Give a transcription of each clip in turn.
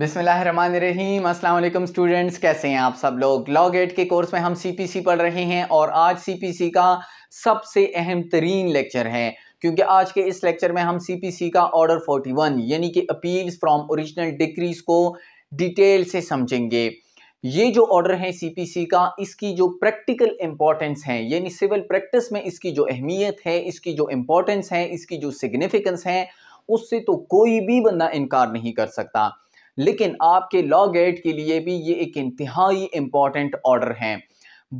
बिस्मिल्लाहिर्रहमानिर्रहीम अस्सलाम वालेकुम स्टूडेंट्स, कैसे हैं आप सब लोग। लॉ गेट के कोर्स में हम सीपीसी पढ़ रहे हैं और आज सीपीसी का सबसे अहम तरीन लेक्चर है, क्योंकि आज के इस लेक्चर में हम सीपीसी का ऑर्डर 41 यानी कि अपील्स फ्रॉम ओरिजिनल डिक्रीज को डिटेल से समझेंगे। ये जो ऑर्डर है सीपीसी का, इसकी जो प्रैक्टिकल इम्पॉर्टेंस है यानी सिविल प्रैक्टिस में इसकी जो अहमियत है, इसकी जो इम्पोर्टेंस है, इसकी जो सिग्निफिकेंस है, उससे तो कोई भी बंदा इनकार नहीं कर सकता। लेकिन आपके लॉ गेट के लिए भी ये एक इंतहाई इम्पॉर्टेंट ऑर्डर है,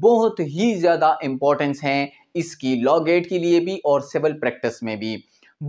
बहुत ही ज़्यादा इम्पॉर्टेंस है इसकी लॉ गेट के लिए भी और सिविल प्रैक्टिस में भी।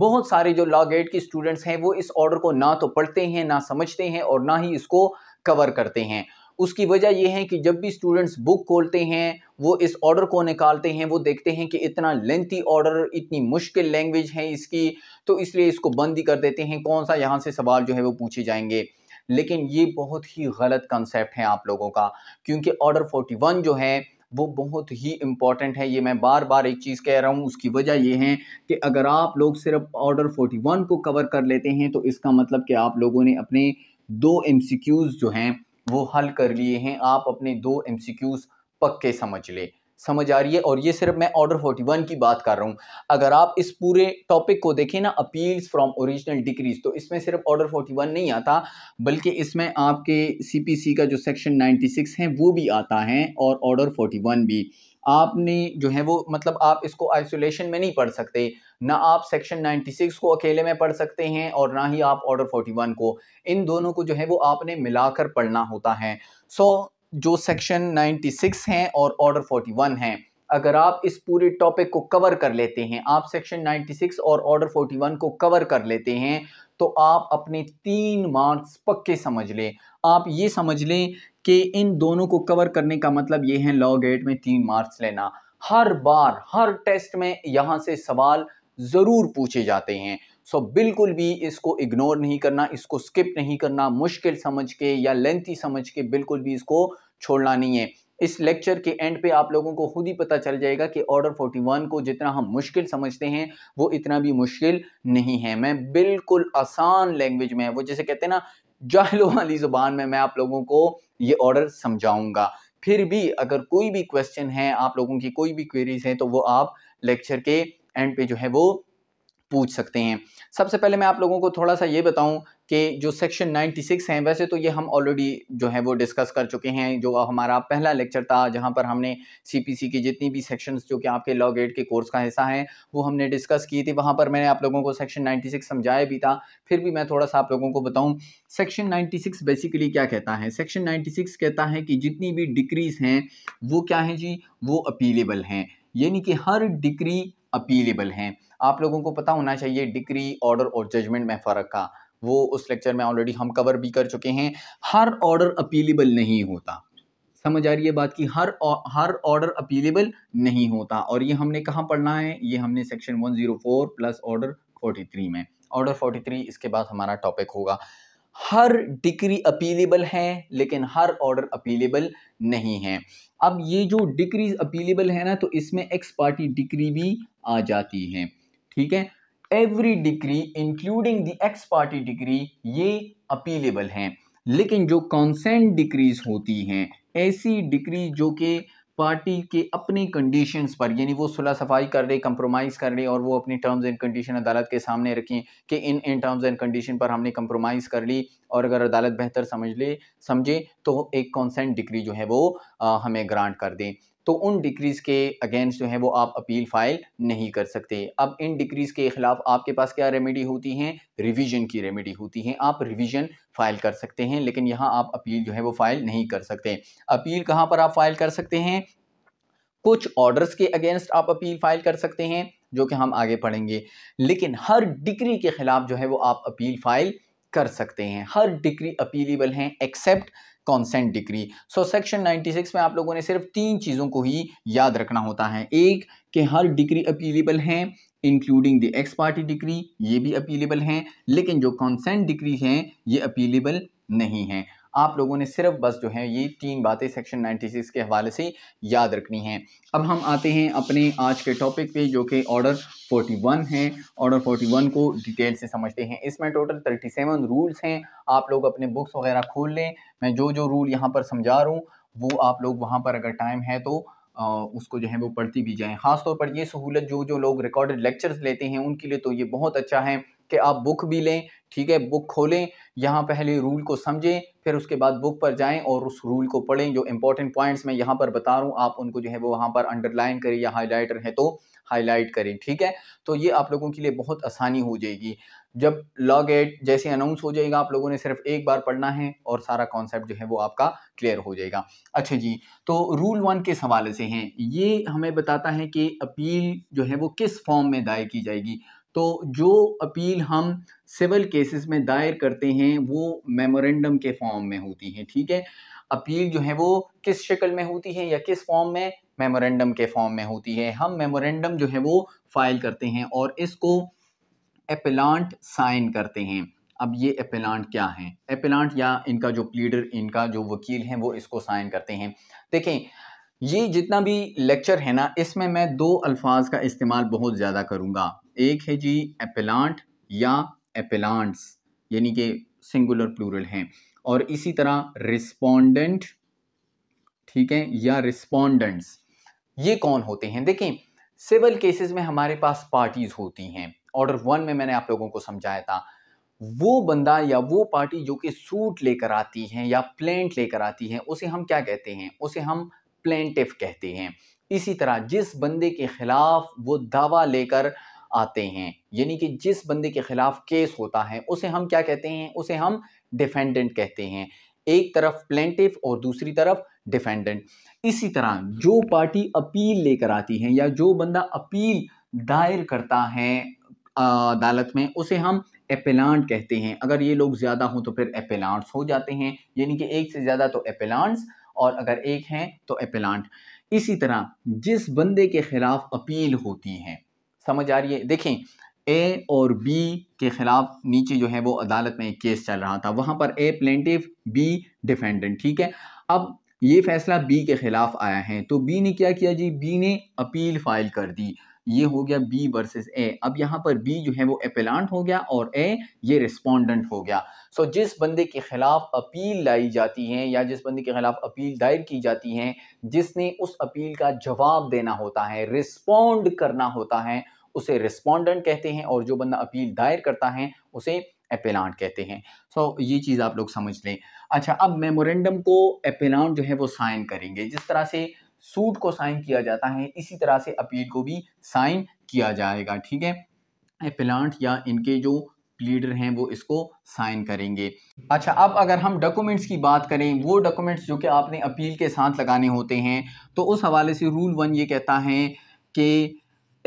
बहुत सारे जो लॉ गेट के स्टूडेंट्स हैं वो इस ऑर्डर को ना तो पढ़ते हैं, ना समझते हैं और ना ही इसको कवर करते हैं। उसकी वजह यह है कि जब भी स्टूडेंट्स बुक खोलते हैं, वो इस ऑर्डर को निकालते हैं, वो देखते हैं कि इतना लेंथी ऑर्डर, इतनी मुश्किल लैंग्वेज है इसकी, तो इसलिए इसको बंद ही कर देते हैं, कौन सा यहाँ से सवाल जो है वो पूछे जाएंगे। लेकिन ये बहुत ही गलत कंसेप्ट है आप लोगों का, क्योंकि ऑर्डर 41 जो है वो बहुत ही इम्पॉर्टेंट है। ये मैं बार बार एक चीज़ कह रहा हूँ, उसकी वजह ये है कि अगर आप लोग सिर्फ ऑर्डर 41 को कवर कर लेते हैं तो इसका मतलब कि आप लोगों ने अपने 2 MCQs जो हैं वो हल कर लिए हैं। आप अपने 2 MCQs पक्के समझ ले, समझ आ रही है। और ये सिर्फ मैं ऑर्डर 41 की बात कर रहा हूँ। अगर आप इस पूरे टॉपिक को देखें ना, अपील्स फ्रॉम ओरिजिनल डिक्रीज, तो इसमें सिर्फ ऑर्डर 41 नहीं आता, बल्कि इसमें आपके सीपीसी का जो सेक्शन 96 है वो भी आता है और ऑर्डर 41 भी। आपने जो है वो मतलब आप इसको आइसोलेशन में नहीं पढ़ सकते, ना आप सेक्शन 96 को अकेले में पढ़ सकते हैं और ना ही आप ऑर्डर 41 को। इन दोनों को जो है वो आपने मिलाकर पढ़ना होता है। सो जो सेक्शन 96 हैं और ऑर्डर 41 हैं, अगर आप इस पूरे टॉपिक को कवर कर लेते हैं, आप सेक्शन 96 और ऑर्डर 41 को कवर कर लेते हैं, तो आप अपने 3 मार्क्स पक्के समझ लें। आप ये समझ लें कि इन दोनों को कवर करने का मतलब ये है लॉ गेट में 3 मार्क्स लेना। हर बार हर टेस्ट में यहाँ से सवाल ज़रूर पूछे जाते हैं। सो बिल्कुल भी इसको इग्नोर नहीं करना, इसको स्किप नहीं करना, मुश्किल समझ के या लेंथी समझ के बिल्कुल भी इसको छोड़ना नहीं है। इस लेक्चर के एंड पे आप लोगों को खुद ही पता चल जाएगा कि ऑर्डर 41 को जितना हम मुश्किल समझते हैं वो इतना भी मुश्किल नहीं है। मैं बिल्कुल आसान लैंग्वेज में, वो जैसे कहते हैं ना जाहिलों वाली ज़ुबान में, मैं आप लोगों को ये ऑर्डर समझाऊँगा। फिर भी अगर कोई भी क्वेश्चन है, आप लोगों की कोई भी क्वेरीज हैं, तो वो आप लेक्चर के एंड पे जो है वो पूछ सकते हैं। सबसे पहले मैं आप लोगों को थोड़ा सा ये बताऊं कि जो सेक्शन 96 हैं, वैसे तो ये हम ऑलरेडी जो है वो डिस्कस कर चुके हैं। जो हमारा पहला लेक्चर था जहां पर हमने सीपीसी के जितनी भी सेक्शंस जो कि आपके लॉ गेट के कोर्स का हिस्सा हैं वो हमने डिस्कस की थी। वहां पर मैंने आप लोगों को सेक्शन 96 समझाया भी था। फिर भी मैं थोड़ा सा आप लोगों को बताऊँ, सेक्शन 96 बेसिकली क्या कहता है। सेक्शन 96 कहता है कि जितनी भी डिक्रीज हैं वो क्या हैं जी, वो अपीलेबल हैं, यानी कि हर डिक्री अपीलेबल हैं। आप लोगों को पता होना चाहिए डिक्री, ऑर्डर और जजमेंट में फ़र्क का, वो उस लेक्चर में ऑलरेडी हम कवर भी कर चुके हैं। हर ऑर्डर अपीलेबल नहीं होता, समझ आ रही है बात की, हर ऑर्डर अपीलेबल नहीं होता। और ये हमने कहाँ पढ़ना है, ये हमने सेक्शन 104 प्लस ऑर्डर 43 में। ऑर्डर 43 इसके बाद हमारा टॉपिक होगा। हर डिक्री अपीलेबल है लेकिन हर ऑर्डर अपीलेबल नहीं है। अब ये जो डिक्रीज अपीलेबल है ना, तो इसमें एक्स पार्टी डिक्री भी आ जाती है, ठीक है। Every decree including the ex party decree, ये अपीलेबल हैं। लेकिन जो कॉन्सेंट डिक्रीज होती हैं, ऐसी डिक्री जो कि पार्टी के अपने कंडीशंस पर, यानी वो सुलह सफाई कर रहे, कंप्रोमाइज़ कर रहे और वो अपनी टर्म्स एंड कंडीशन अदालत के सामने रखें कि इन टर्म्स एंड कंडीशन पर हमने कंप्रोमाइज़ कर ली, और अगर अदालत बेहतर समझे तो एक कॉन्सेंट डिक्री जो है वो हमें ग्रांट कर दें, तो उन डिक्रीज़ के अगेंस्ट जो है वो आप अपील फाइल नहीं कर सकते। अब इन डिक्रीज़ के ख़िलाफ़ आपके पास क्या रेमेडी होती हैं, रिवीजन की रेमेडी होती हैं। आप रिवीजन फ़ाइल कर सकते हैं, लेकिन यहाँ आप अपील जो है वो फ़ाइल नहीं कर सकते। अपील कहाँ पर आप फ़ाइल कर सकते हैं, कुछ ऑर्डर्स के अगेंस्ट आप अपील फ़ाइल कर सकते हैं, जो कि हम आगे पढ़ेंगे। लेकिन हर डिक्री के ख़िलाफ़ जो है वो आप अपील फ़ाइल कर सकते हैं। हर डिक्री अपीलेबल हैं except consent decree. So section 96 में आप लोगों ने सिर्फ 3 चीज़ों को ही याद रखना होता है। एक कि हर डिक्री अपीलेबल हैं including the ex party decree, ये भी अपीलेबल हैं, लेकिन जो कॉन्सेंट डिक्री हैं ये अपीलेबल नहीं हैं। आप लोगों ने सिर्फ बस जो है ये तीन बातें सेक्शन 96 के हवाले से याद रखनी हैं। अब हम आते हैं अपने आज के टॉपिक पे जो कि ऑर्डर 41 है। ऑर्डर 41 को डिटेल से समझते हैं। इसमें टोटल 37 रूल्स हैं। आप लोग अपने बुक्स वगैरह खोल लें, मैं जो जो रूल यहाँ पर समझा रहा हूँ वो आप लोग वहाँ पर अगर टाइम है तो उसको जो है वो पढ़ती भी जाएँ। ख़ास तौर पर ये सहूलत जो जो लोग रिकॉर्डेड लेक्चर्स लेते हैं उनके लिए तो ये बहुत अच्छा है कि आप बुक भी लें, ठीक है, बुक खोलें, यहाँ पहले रूल को समझें, फिर उसके बाद बुक पर जाएं और उस रूल को पढ़ें। जो इंपॉर्टेंट पॉइंट्स मैं यहाँ पर बता रहा हूँ आप उनको जो है वो वहाँ पर अंडरलाइन करें या हाईलाइटर है तो हाईलाइट करें, ठीक है। तो ये आप लोगों के लिए बहुत आसानी हो जाएगी। जब लॉ गेट जैसे अनाउंस हो जाएगा आप लोगों ने सिर्फ एक बार पढ़ना है और सारा कॉन्सेप्ट जो है वो आपका क्लियर हो जाएगा। अच्छा जी, तो रूल 1 किस हवाले से हैं, ये हमें बताता है कि अपील जो है वो किस फॉर्म में दायर की जाएगी। तो जो अपील हम सिविल केसेस में दायर करते हैं वो मेमोरेंडम के फॉर्म में होती है, ठीक है। अपील जो है वो किस शक्ल में होती है या किस फॉर्म में, मेमोरेंडम के फॉर्म में होती है। हम मेमोरेंडम जो है वो फाइल करते हैं और इसको एपेलांट साइन करते हैं। अब ये एपेलांट क्या है, एपेलांट या इनका जो प्लीडर, इनका जो वकील है वो इसको साइन करते हैं। देखें ये जितना भी लेक्चर है ना इसमें मैं दो अल्फाज का इस्तेमाल बहुत ज़्यादा करूँगा। एक है जी एपेलांट या एपेलांट्स यानी कि सिंगुलर प्लूरल हैं, और इसी तरह रिस्पोंडेंट, ठीक है, या रिस्पोंडेंट्स। ये कौन होते हैं, देखें सिविल केसेस में हमारे पास पार्टीज़ होती हैं। ऑर्डर 1 में मैंने आप लोगों को समझाया था वो बंदा या वो पार्टी जो कि सूट लेकर आती है या प्लेंट लेकर आती है उसे हम क्या कहते हैं, उसे हम प्लेंटिफ कहते हैं। इसी तरह जिस बंदे के ख़िलाफ़ वो दावा लेकर आते हैं यानी कि जिस बंदे के ख़िलाफ़ केस होता है उसे हम क्या कहते हैं, उसे हम डिफेंडेंट कहते हैं। एक तरफ प्लेंटिफ और दूसरी तरफ डिफेंडेंट। इसी तरह जो पार्टी अपील लेकर आती है या जो बंदा अपील दायर करता है अदालत में उसे हम एपेलांट कहते हैं। अगर ये लोग ज़्यादा हों तो फिर एपेलांट्स हो जाते हैं, यानी कि एक से ज़्यादा तो एपेलांट्स और अगर एक हैं तो एपेलांट। इसी तरह जिस बंदे के ख़िलाफ़ अपील होती है, समझ आ रही है। देखें ए और बी के ख़िलाफ़ नीचे जो है वो अदालत में एक केस चल रहा था, वहाँ पर ए प्लेंटिफ, बी डिफेंडेंट, ठीक है। अब ये फ़ैसला बी के ख़िलाफ़ आया है तो बी ने क्या किया जी, बी ने अपील फाइल कर दी। ये हो गया बी वर्सेस ए। अब यहाँ पर बी जो है वो एपेलांट हो गया और ए ये रिस्पोंडेंट हो गया। सो जिस बंदे के ख़िलाफ़ अपील लाई जाती है या जिस बंदे के ख़िलाफ़ अपील दायर की जाती है, जिसने उस अपील का जवाब देना होता है, रिस्पोंड करना होता है, उसे रिस्पोंडेंट कहते हैं, और जो बंदा अपील दायर करता है उसे एपेलांट कहते हैं। सो ये चीज़ आप लोग समझ लें। अच्छा, अब मेमोरेंडम को एपेलांट जो है वो साइन करेंगे। जिस तरह से सूट को साइन किया जाता है इसी तरह से अपील को भी साइन किया जाएगा, ठीक है। एपेलांट या इनके जो प्लीडर हैं वो इसको साइन करेंगे। अच्छा, अब अगर हम डॉक्यूमेंट्स की बात करें, वो डॉक्यूमेंट्स जो कि आपने अपील के साथ लगाने होते हैं, तो उस हवाले से रूल 1 ये कहता है कि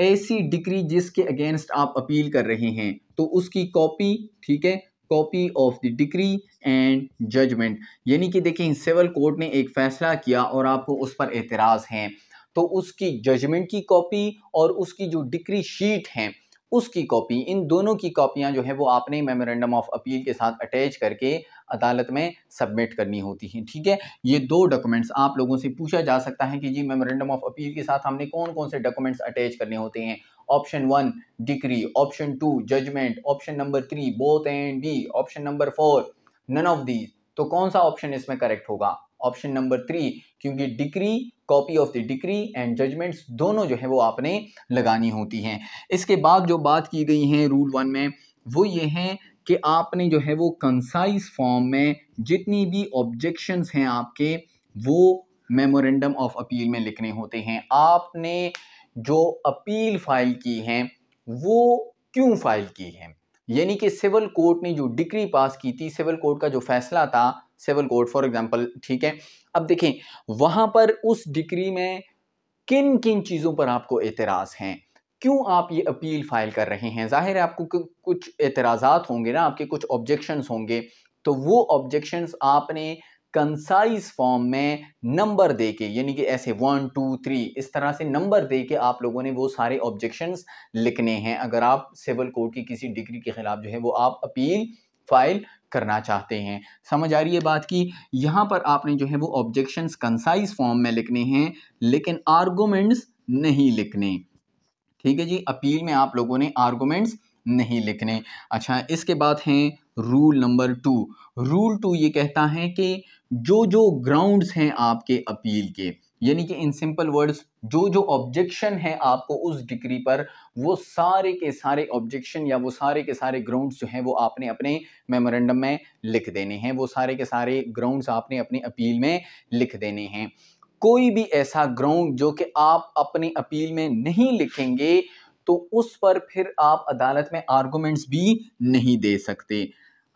ऐसी डिग्री जिसके अगेंस्ट आप अपील कर रहे हैं तो उसकी कॉपी, ठीक है, copy of the decree and judgment. यानी कि देखें सिविल कोर्ट ने एक फ़ैसला किया और आपको उस पर एतराज़ है तो उसकी जजमेंट की कॉपी और उसकी जो डिग्री शीट है उसकी कॉपी, इन दोनों की कॉपियां जो है वो आपने मेमोरेंडम ऑफ अपील के साथ अटैच करके अदालत में सबमिट करनी होती है, ठीक है। ये दो डॉक्यूमेंट्स आप लोगों से पूछा जा सकता है कि जी मेमोरेंडम ऑफ अपील के साथ हमने कौन कौन से डॉक्यूमेंट्स अटैच करने होते हैं। Option 1 decree, option 2 judgment, option number 3 both A and B, option number 4 none of these. तो कौन सा ऑप्शन इसमें करेक्ट होगा, ऑप्शन नंबर 3, क्योंकि decree, copy of the decree and judgments दोनों जो है वो आपने लगानी होती हैं। इसके बाद जो बात की गई है रूल 1 में वो ये है कि आपने जो है वो कंसाइज फॉर्म में जितनी भी ऑब्जेक्शंस हैं आपके वो मेमोरेंडम ऑफ अपील में लिखने होते हैं। आपने जो अपील फाइल की है वो क्यों फाइल की है, यानी कि सिविल कोर्ट ने जो डिग्री पास की थी, सिविल कोर्ट का जो फैसला था, सिविल कोर्ट फॉर एग्जांपल, ठीक है। अब देखें वहाँ पर उस डिग्री में किन किन चीज़ों पर आपको एतराज़ हैं, क्यों आप ये अपील फाइल कर रहे हैं। जाहिर है आपको कुछ एतराज़ात होंगे ना, आपके कुछ ऑब्जेक्शंस होंगे, तो वो ऑब्जेक्शंस आपने कंसाइज फॉर्म में नंबर दे के, यानी कि ऐसे 1 2 3 इस तरह से नंबर दे के आप लोगों ने वो सारे ऑब्जेक्शंस लिखने हैं अगर आप सिविल कोर्ट की किसी डिग्री के ख़िलाफ़ जो है वो आप अपील फाइल करना चाहते हैं। समझ आ रही है बात की? यहाँ पर आपने जो है वो ऑब्जेक्शंस कंसाइज फॉर्म में लिखने हैं, लेकिन आर्गूमेंट्स नहीं लिखने। ठीक है जी, अपील में आप लोगों ने आर्गूमेंट्स नहीं लिखने। अच्छा, इसके बाद हैं रूल नंबर 2। रूल 2 ये कहता है कि जो जो ग्राउंड्स हैं आपके अपील के, यानी कि इन सिंपल वर्ड्स जो जो ऑब्जेक्शन है आपको उस डिक्री पर, वो सारे के सारे ऑब्जेक्शन या वो सारे के सारे ग्राउंड्स जो हैं वो आपने अपने मेमोरेंडम में लिख देने हैं, वो सारे के सारे ग्राउंड्स आपने अपनी अपील में लिख देने हैं। कोई भी ऐसा ग्राउंड जो कि आप अपनी अपील में नहीं लिखेंगे तो उस पर फिर आप अदालत में आर्गूमेंट्स भी नहीं दे सकते।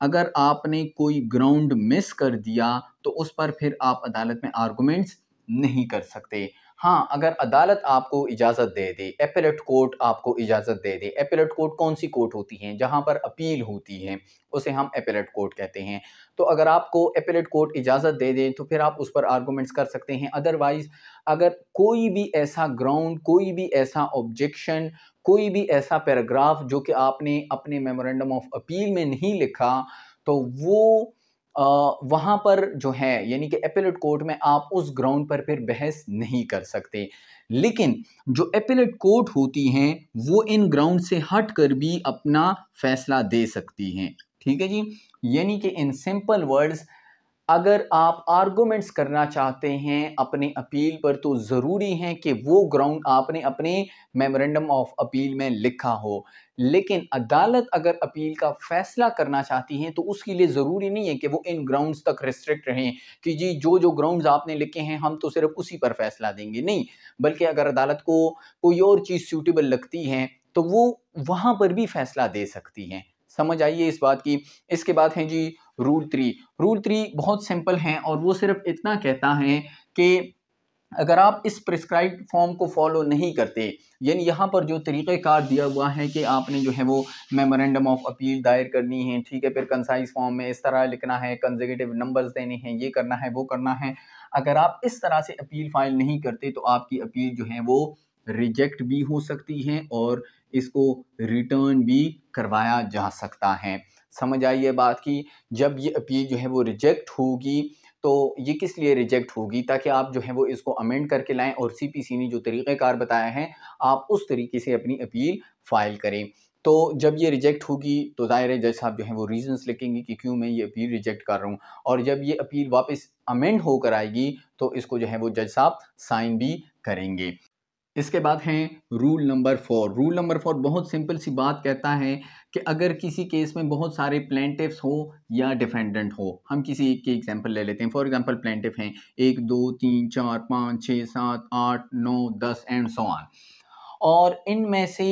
अगर आपने कोई ग्राउंड मिस कर दिया तो उस पर फिर आप अदालत में आर्गूमेंट्स नहीं कर सकते। हाँ, अगर अदालत आपको इजाज़त दे दे, एपेलेट कोर्ट आपको इजाज़त दे दे। एपेलेट कोर्ट कौन सी कोर्ट होती है? जहाँ पर अपील होती है उसे हम एपेलेट कोर्ट कहते हैं। तो अगर आपको एपेलेट कोर्ट इजाज़त दे दे तो फिर आप उस पर आर्गूमेंट्स कर सकते हैं। अदरवाइज़ अगर कोई भी ऐसा ग्राउंड, कोई भी ऐसा ऑब्जेक्शन, कोई भी ऐसा पैराग्राफ जो कि आपने अपने मेमोरेंडम ऑफ अपील में नहीं लिखा, तो वो वहाँ पर जो है यानी कि एपेलेट कोर्ट में आप उस ग्राउंड पर फिर बहस नहीं कर सकते। लेकिन जो एपेलेट कोर्ट होती हैं वो इन ग्राउंड से हट कर भी अपना फैसला दे सकती हैं। ठीक है जी, यानी कि इन सिंपल वर्ड्स अगर आप आर्गूमेंट्स करना चाहते हैं अपने अपील पर तो ज़रूरी है कि वो ग्राउंड आपने अपने मेमोरेंडम ऑफ अपील में लिखा हो, लेकिन अदालत अगर अपील का फैसला करना चाहती है तो उसके लिए ज़रूरी नहीं है कि वो इन ग्राउंड्स तक रिस्ट्रिक्ट रहें कि जी जो जो ग्राउंड्स आपने लिखे हैं हम तो सिर्फ उसी पर फैसला देंगे। नहीं, बल्कि अगर अदालत को कोई और चीज़ सूटेबल लगती है तो वो वहाँ पर भी फैसला दे सकती हैं। समझ आइए इस बात की। इसके बाद हैं जी रूल 3। रूल 3 बहुत सिंपल हैं और वो सिर्फ इतना कहता है कि अगर आप इस प्रिस्क्राइब फॉर्म को फॉलो नहीं करते, यानी यहाँ पर जो तरीक़ेकार दिया हुआ है कि आपने जो है वो मेमोरेंडम ऑफ अपील दायर करनी है, ठीक है, फिर कंसाइज फॉर्म में इस तरह लिखना है, कंसेक्यूटिव नंबर्स देने हैं, ये करना है, वो करना है, अगर आप इस तरह से अपील फाइल नहीं करते तो आपकी अपील जो है वो रिजेक्ट भी हो सकती है और इसको रिटर्न भी करवाया जा सकता है। समझ आई ये बात की? जब ये अपील जो है वो रिजेक्ट होगी तो ये किस लिए रिजेक्ट होगी? ताकि आप जो है वो इसको अमेंड करके लाएं और सीपीसी ने जो तरीक़ेकार बताया है आप उस तरीके से अपनी अपील फाइल करें। तो जब ये रिजेक्ट होगी तो ज़ाहिर है जज साहब जो है वो रीजंस लिखेंगे कि क्यों मैं ये अपील रिजेक्ट कर रहा हूँ, और जब ये अपील वापस अमेंड होकर आएगी तो इसको जो है वो जज साहब साइन भी करेंगे। इसके बाद हैं रूल नंबर 4। रूल नंबर 4 बहुत सिंपल सी बात कहता है कि अगर किसी केस में बहुत सारे प्लेंटिफ्स हो या डिफेंडेंट हो, हम किसी एक की एग्जांपल ले लेते हैं। फॉर एग्जांपल प्लेंटिफ हैं 1, 2, 3, 4, 5, 6, 7, 8, 9, 10 एंड सो ऑन, और इनमें से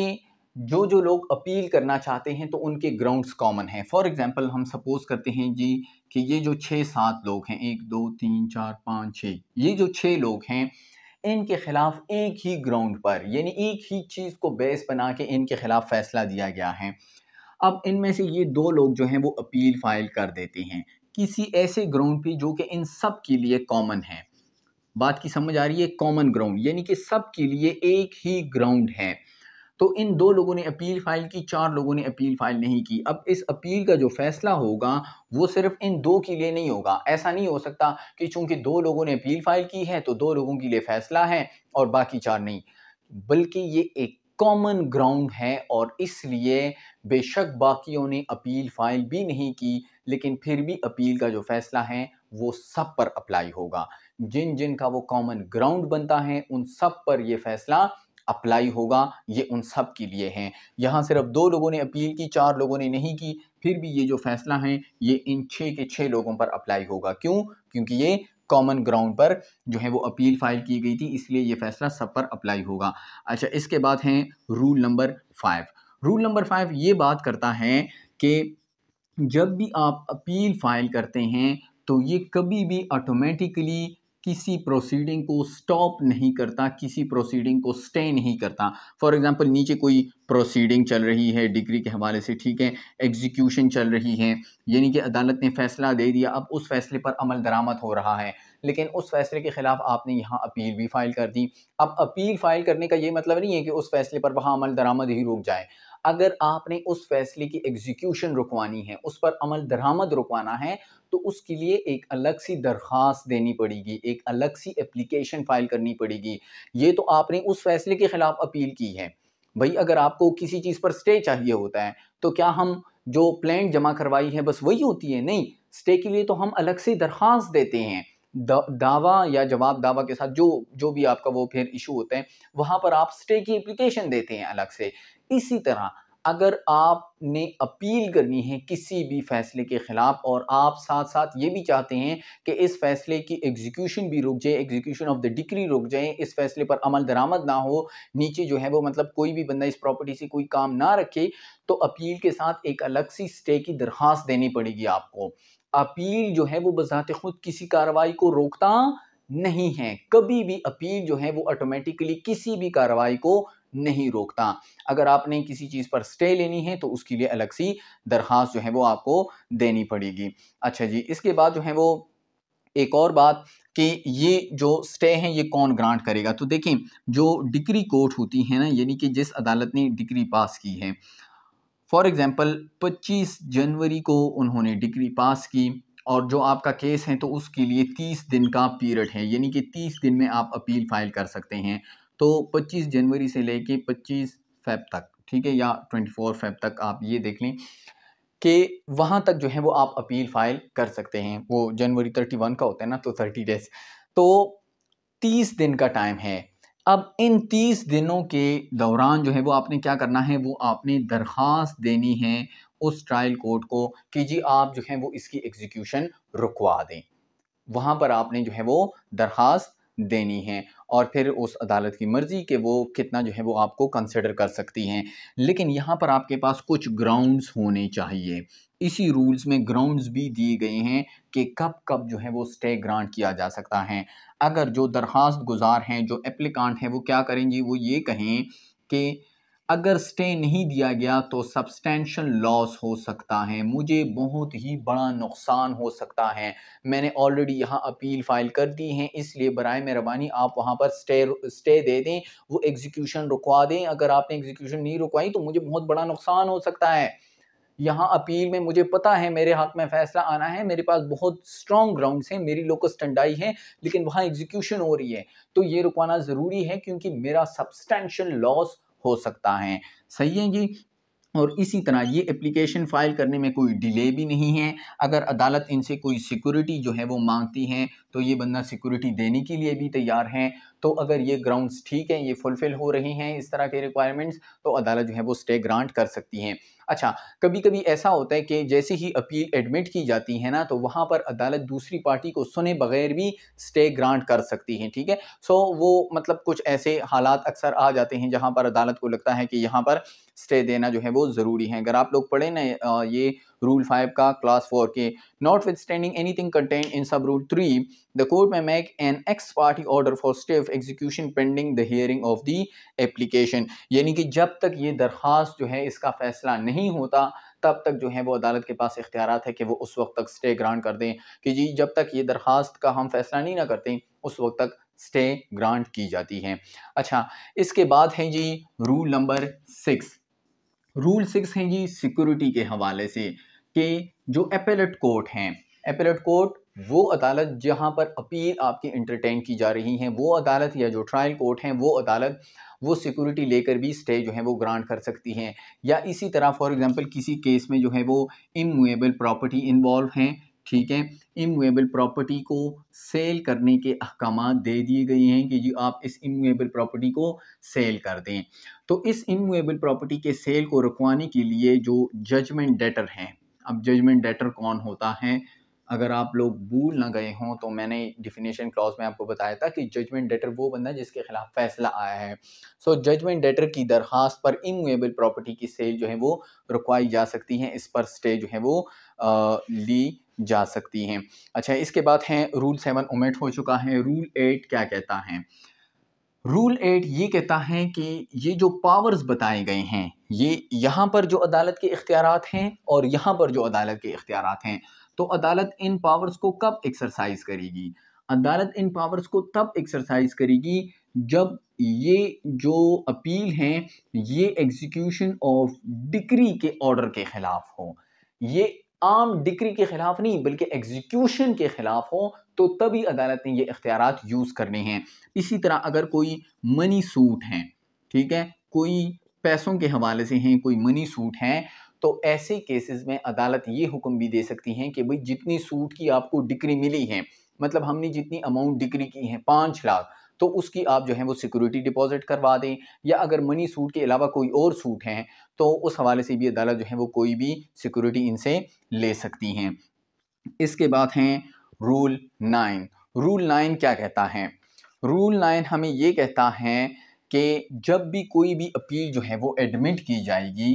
जो जो लोग अपील करना चाहते हैं तो उनके ग्राउंड्स कॉमन हैं। फॉर एग्जांपल हम सपोज करते हैं जी कि ये जो 6-7 लोग हैं, 1, 2, 3, 4, 5, 6, ये जो 6 लोग हैं इनके खिलाफ एक ही ग्राउंड पर यानी एक ही चीज़ को बेस बना के इनके खिलाफ फैसला दिया गया है। अब इनमें से ये 2 लोग जो हैं वो अपील फाइल कर देते हैं किसी ऐसे ग्राउंड पे जो कि इन सब के लिए कॉमन है। बात की समझ आ रही है? कॉमन ग्राउंड यानी कि सब के लिए एक ही ग्राउंड है। तो इन 2 लोगों ने अपील फाइल की, 4 लोगों ने अपील फाइल नहीं की। अब इस अपील का जो फैसला होगा वो सिर्फ इन 2 के लिए नहीं होगा। ऐसा नहीं हो सकता कि चूंकि 2 लोगों ने अपील फाइल की है तो 2 लोगों के लिए फैसला है और बाकी 4 नहीं, बल्कि ये एक कॉमन ग्राउंड है और इसलिए बेशक बाकियों ने अपील फाइल भी नहीं की लेकिन फिर भी अपील का जो फैसला है वो सब पर अप्लाई होगा। जिन जिन का वो कॉमन ग्राउंड बनता है उन सब पर ये फैसला अप्लाई होगा। ये उन सब के लिए हैं। यहाँ सिर्फ 2 लोगों ने अपील की, 4 लोगों ने नहीं की, फिर भी ये जो फैसला है ये इन 6 के 6 लोगों पर अप्लाई होगा। क्यों? क्योंकि ये कॉमन ग्राउंड पर जो है वो अपील फाइल की गई थी, इसलिए ये फैसला सब पर अप्लाई होगा। अच्छा, इसके बाद हैं रूल नंबर 5। रूल नंबर 5 ये बात करता है कि जब भी आप अपील फाइल करते हैं तो ये कभी भी ऑटोमेटिकली किसी प्रोसीडिंग को स्टॉप नहीं करता, किसी प्रोसीडिंग को स्टे नहीं करता। फॉर एग्जांपल नीचे कोई प्रोसीडिंग चल रही है डिग्री के हवाले से, ठीक है, एग्जीक्यूशन चल रही है, यानी कि अदालत ने फैसला दे दिया, अब उस फैसले पर अमल दरामद हो रहा है, लेकिन उस फैसले के ख़िलाफ़ आपने यहाँ अपील भी फाइल कर दी। अब अपील फाइल करने का ये मतलब नहीं है कि उस फैसले पर वहाँ अमल दरामद ही रुक जाए। अगर आपने उस फैसले की एग्जीक्यूशन रुकवानी है, उस पर अमल दरामद रुकवाना है, तो उसके लिए एक अलग सी दरख्वास्त देनी पड़ेगी, एक अलग सी एप्लीकेशन फाइल करनी पड़ेगी। ये तो आपने उस फैसले के ख़िलाफ़ अपील की है। भाई अगर आपको किसी चीज़ पर स्टे चाहिए होता है तो क्या हम जो प्लान जमा करवाई है बस वही होती है? नहीं, स्टे के लिए तो हम अलग से दरख्वास्त देते हैं। दावा या जवाब दावा के साथ जो भी आपका वो फिर इशू होता है, वहाँ पर आप स्टे की एप्लीकेशन देते हैं अलग से। इसी तरह अगर आपने अपील करनी है किसी भी फैसले के ख़िलाफ़ और आप साथ साथ ये भी चाहते हैं कि इस फैसले की एग्जीक्यूशन भी रुक जाए, एग्जीक्यूशन ऑफ द डिक्री रुक जाए, इस फैसले पर अमल दरामद ना हो, नीचे जो है वो मतलब कोई भी बंदा इस प्रॉपर्टी से कोई काम ना रखे, तो अपील के साथ एक अलग सी स्टे की दरख्वास्त देनी पड़ेगी आपको। अपील जो है वो बजाते खुद किसी कार्रवाई को रोकता नहीं है, कभी भी अपील जो है वो ऑटोमेटिकली किसी भी कार्रवाई को नहीं रोकता। अगर आपने किसी चीज़ पर स्टे लेनी है तो उसके लिए अलग सी दरख्वास्त जो है वो आपको देनी पड़ेगी। अच्छा जी, इसके बाद जो है वो एक और बात कि ये जो स्टे है ये कौन ग्रांट करेगा। तो देखें, जो डिक्री कोर्ट होती है ना, यानी कि जिस अदालत ने डिक्री पास की है, फॉर एग्ज़ाम्पल 25 जनवरी को उन्होंने डिग्री पास की और जो आपका केस है तो उसके लिए 30 दिन का पीरियड है, यानी कि 30 दिन में आप अपील फ़ाइल कर सकते हैं। तो 25 जनवरी से लेके 25 फेब तक, ठीक है, या 24 फेब तक, आप ये देख लें कि वहाँ तक जो है वो आप अपील फ़ाइल कर सकते हैं। वो जनवरी 31 का होता है ना, तो 30 डेज, तो 30 दिन का टाइम है। अब इन 30 दिनों के दौरान जो है वो आपने क्या करना है, वो आपने दरख्वास्त देनी है उस ट्रायल कोर्ट को कि जी आप जो है वो इसकी एग्जीक्यूशन रुकवा दें। वहाँ पर आपने जो है वो दरख्वास्त देनी है और फिर उस अदालत की मर्ज़ी के वो कितना जो है वो आपको कंसिडर कर सकती हैं। लेकिन यहाँ पर आपके पास कुछ ग्राउंड्स होने चाहिए। इसी रूल्स में ग्राउंड्स भी दिए गए हैं कि कब कब जो है वो स्टे ग्रांट किया जा सकता है। अगर जो दरख्वास्त गुजार हैं, जो एप्लीकेंट हैं, वो क्या करेंगी, वो ये कहें कि अगर स्टे नहीं दिया गया तो सब्सटेंशियल लॉस हो सकता है, मुझे बहुत ही बड़ा नुकसान हो सकता है, मैंने ऑलरेडी यहाँ अपील फ़ाइल कर दी है, इसलिए बराए मेहरबानी आप वहाँ पर स्टे दे दें, वो एग्जीक्यूशन रुकवा दें। अगर आपने एग्जीक्यूशन नहीं रुकवाई तो मुझे बहुत बड़ा नुकसान हो सकता है। यहाँ अपील में मुझे पता है मेरे हाथ में फ़ैसला आना है, मेरे पास बहुत स्ट्रॉन्ग ग्राउंड्स हैं, मेरी लोकस स्टैंडाई है, लेकिन वहाँ एग्जीक्यूशन हो रही है, तो ये रुकवाना ज़रूरी है क्योंकि मेरा सब्सटेंशियल लॉस हो सकता है। सही है जी। और इसी तरह ये एप्लीकेशन फ़ाइल करने में कोई डिले भी नहीं है। अगर अदालत इनसे कोई सिक्योरिटी जो है वो मांगती है तो ये बंदा सिक्योरिटी देने के लिए भी तैयार है। तो अगर ये ग्राउंड्स ठीक हैं, ये फुलफ़िल हो रही हैं, इस तरह के रिक्वायरमेंट्स, तो अदालत जो है वो स्टे ग्रांट कर सकती हैं। अच्छा, कभी कभी ऐसा होता है कि जैसे ही अपील एडमिट की जाती है ना, तो वहाँ पर अदालत दूसरी पार्टी को सुने बगैर भी स्टे ग्रांट कर सकती है, ठीक है। सो वो मतलब कुछ ऐसे हालात अक्सर आ जाते हैं जहाँ पर अदालत को लगता है कि यहाँ पर स्टे देना जो है वो ज़रूरी है। अगर आप लोग पढ़े ना ये Rule 5 का Clause 4 के, notwithstanding anything contained in sub Rule 3, the court may make an ex parte order for stay of execution pending the hearing of the application। यानी कि जब तक ये दरख्वास्त जो है इसका फैसला नहीं होता तब तक जो है वो अदालत के पास इख्तियार है कि वो उस वक्त तक स्टे ग्रांट कर दें कि जी जब तक ये दरख्वास्त का हम फैसला नहीं ना करते उस वक्त तक स्टे ग्रांट की जाती है। अच्छा, इसके बाद है जी Rule नंबर 6। Rule 6 है जी सिक्योरिटी के हवाले से कि जो एपेलेट कोर्ट हैं, एपेलेट कोर्ट वो अदालत जहां पर अपील आपकी इंटरटेन की जा रही है, वो अदालत या जो ट्रायल कोर्ट हैं वो अदालत वो सिक्योरिटी लेकर भी स्टे जो है वो ग्रांट कर सकती है। या इसी तरह फॉर एग्जांपल किसी केस में जो है वो इमूवेबल प्रॉपर्टी इन्वॉल्व हैं, ठीक है, इमूवेबल प्रॉपर्टी को सेल करने के अहकाम दे दिए गए हैं कि जी आप इस इमूवेबल प्रॉपर्टी को सेल कर दें। तो इस इमूवेबल प्रॉपर्टी के सेल को रुकवाने के लिए जो जजमेंट डेटर हैं, अब जजमेंट डेटर कौन होता है, अगर आप लोग भूल ना गए हों तो मैंने डिफिनेशन क्लॉज में आपको बताया था कि जजमेंट डेटर वो बंदा जिसके खिलाफ फैसला आया है। सो जजमेंट डेटर की दरख्वास्त पर इमूवेबल प्रॉपर्टी की सेल जो है वो रुकवाई जा सकती है, इस पर स्टे जो है वो ली जा सकती हैं। अच्छा, इसके बाद है Rule 7 ओमेट हो चुका है। Rule 8 क्या कहता है? Rule 8 ये कहता है कि ये जो पावर्स बताए गए हैं ये यहाँ पर जो अदालत के इख्तियारात हैं और यहाँ पर जो अदालत के इख्तियारात हैं, तो अदालत इन पावर्स को कब एक्सरसाइज करेगी? अदालत इन पावर्स को तब एक्सरसाइज करेगी जब ये जो अपील हैं ये एग्जीक्यूशन ऑफ डिक्री के ऑर्डर के ख़िलाफ़ हो, ये आम डिक्री के ख़िलाफ़ नहीं बल्कि एग्जीक्यूशन के ख़िलाफ़ हो, तो तभी अदालत ने ये इख्तियारात यूज़ करने हैं। इसी तरह अगर कोई मनी सूट हैं, ठीक है, कोई पैसों के हवाले से हैं, कोई मनी सूट हैं, तो ऐसे केसेस में अदालत ये हुक्म भी दे सकती हैं कि भाई जितनी सूट की आपको डिक्री मिली है, मतलब हमने जितनी अमाउंट डिक्री की है 5 लाख, तो उसकी आप जो है वो सिक्योरिटी डिपॉजिट करवा दें, या अगर मनी सूट के अलावा कोई और सूट हैं तो उस हवाले से भी अदालत जो है वो कोई भी सिक्योरिटी इनसे ले सकती हैं। इसके बाद हैं रूल 9। रूल 9 क्या कहता है? रूल 9 हमें ये कहता है कि जब भी कोई भी अपील जो है वो एडमिट की जाएगी,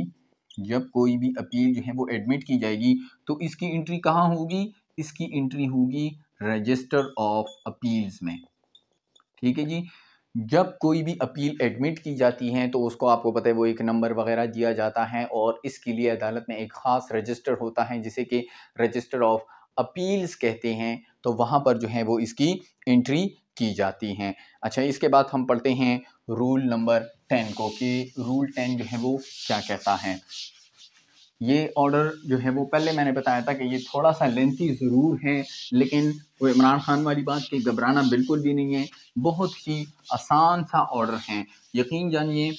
जब कोई भी अपील जो है वो एडमिट की जाएगी तो इसकी एंट्री कहाँ होगी? इसकी एंट्री होगी रजिस्टर ऑफ अपील्स में, ठीक है जी। जब कोई भी अपील एडमिट की जाती है तो उसको आपको पता है वो एक नंबर वगैरह दिया जाता है और इसके लिए अदालत में एक ख़ास रजिस्टर होता है जिसे कि रजिस्टर ऑफ अपील्स कहते हैं, तो वहाँ पर जो है वो इसकी एंट्री की जाती हैं। अच्छा, इसके बाद हम पढ़ते हैं रूल नंबर 10 को कि रूल 10 जो है वो क्या कहता है। ये ऑर्डर जो है वो पहले मैंने बताया था कि ये थोड़ा सा लेंथी ज़रूर है, लेकिन वो इमरान खान वाली बात कि घबराना बिल्कुल भी नहीं है, बहुत ही आसान सा ऑर्डर है। यकीन जानिए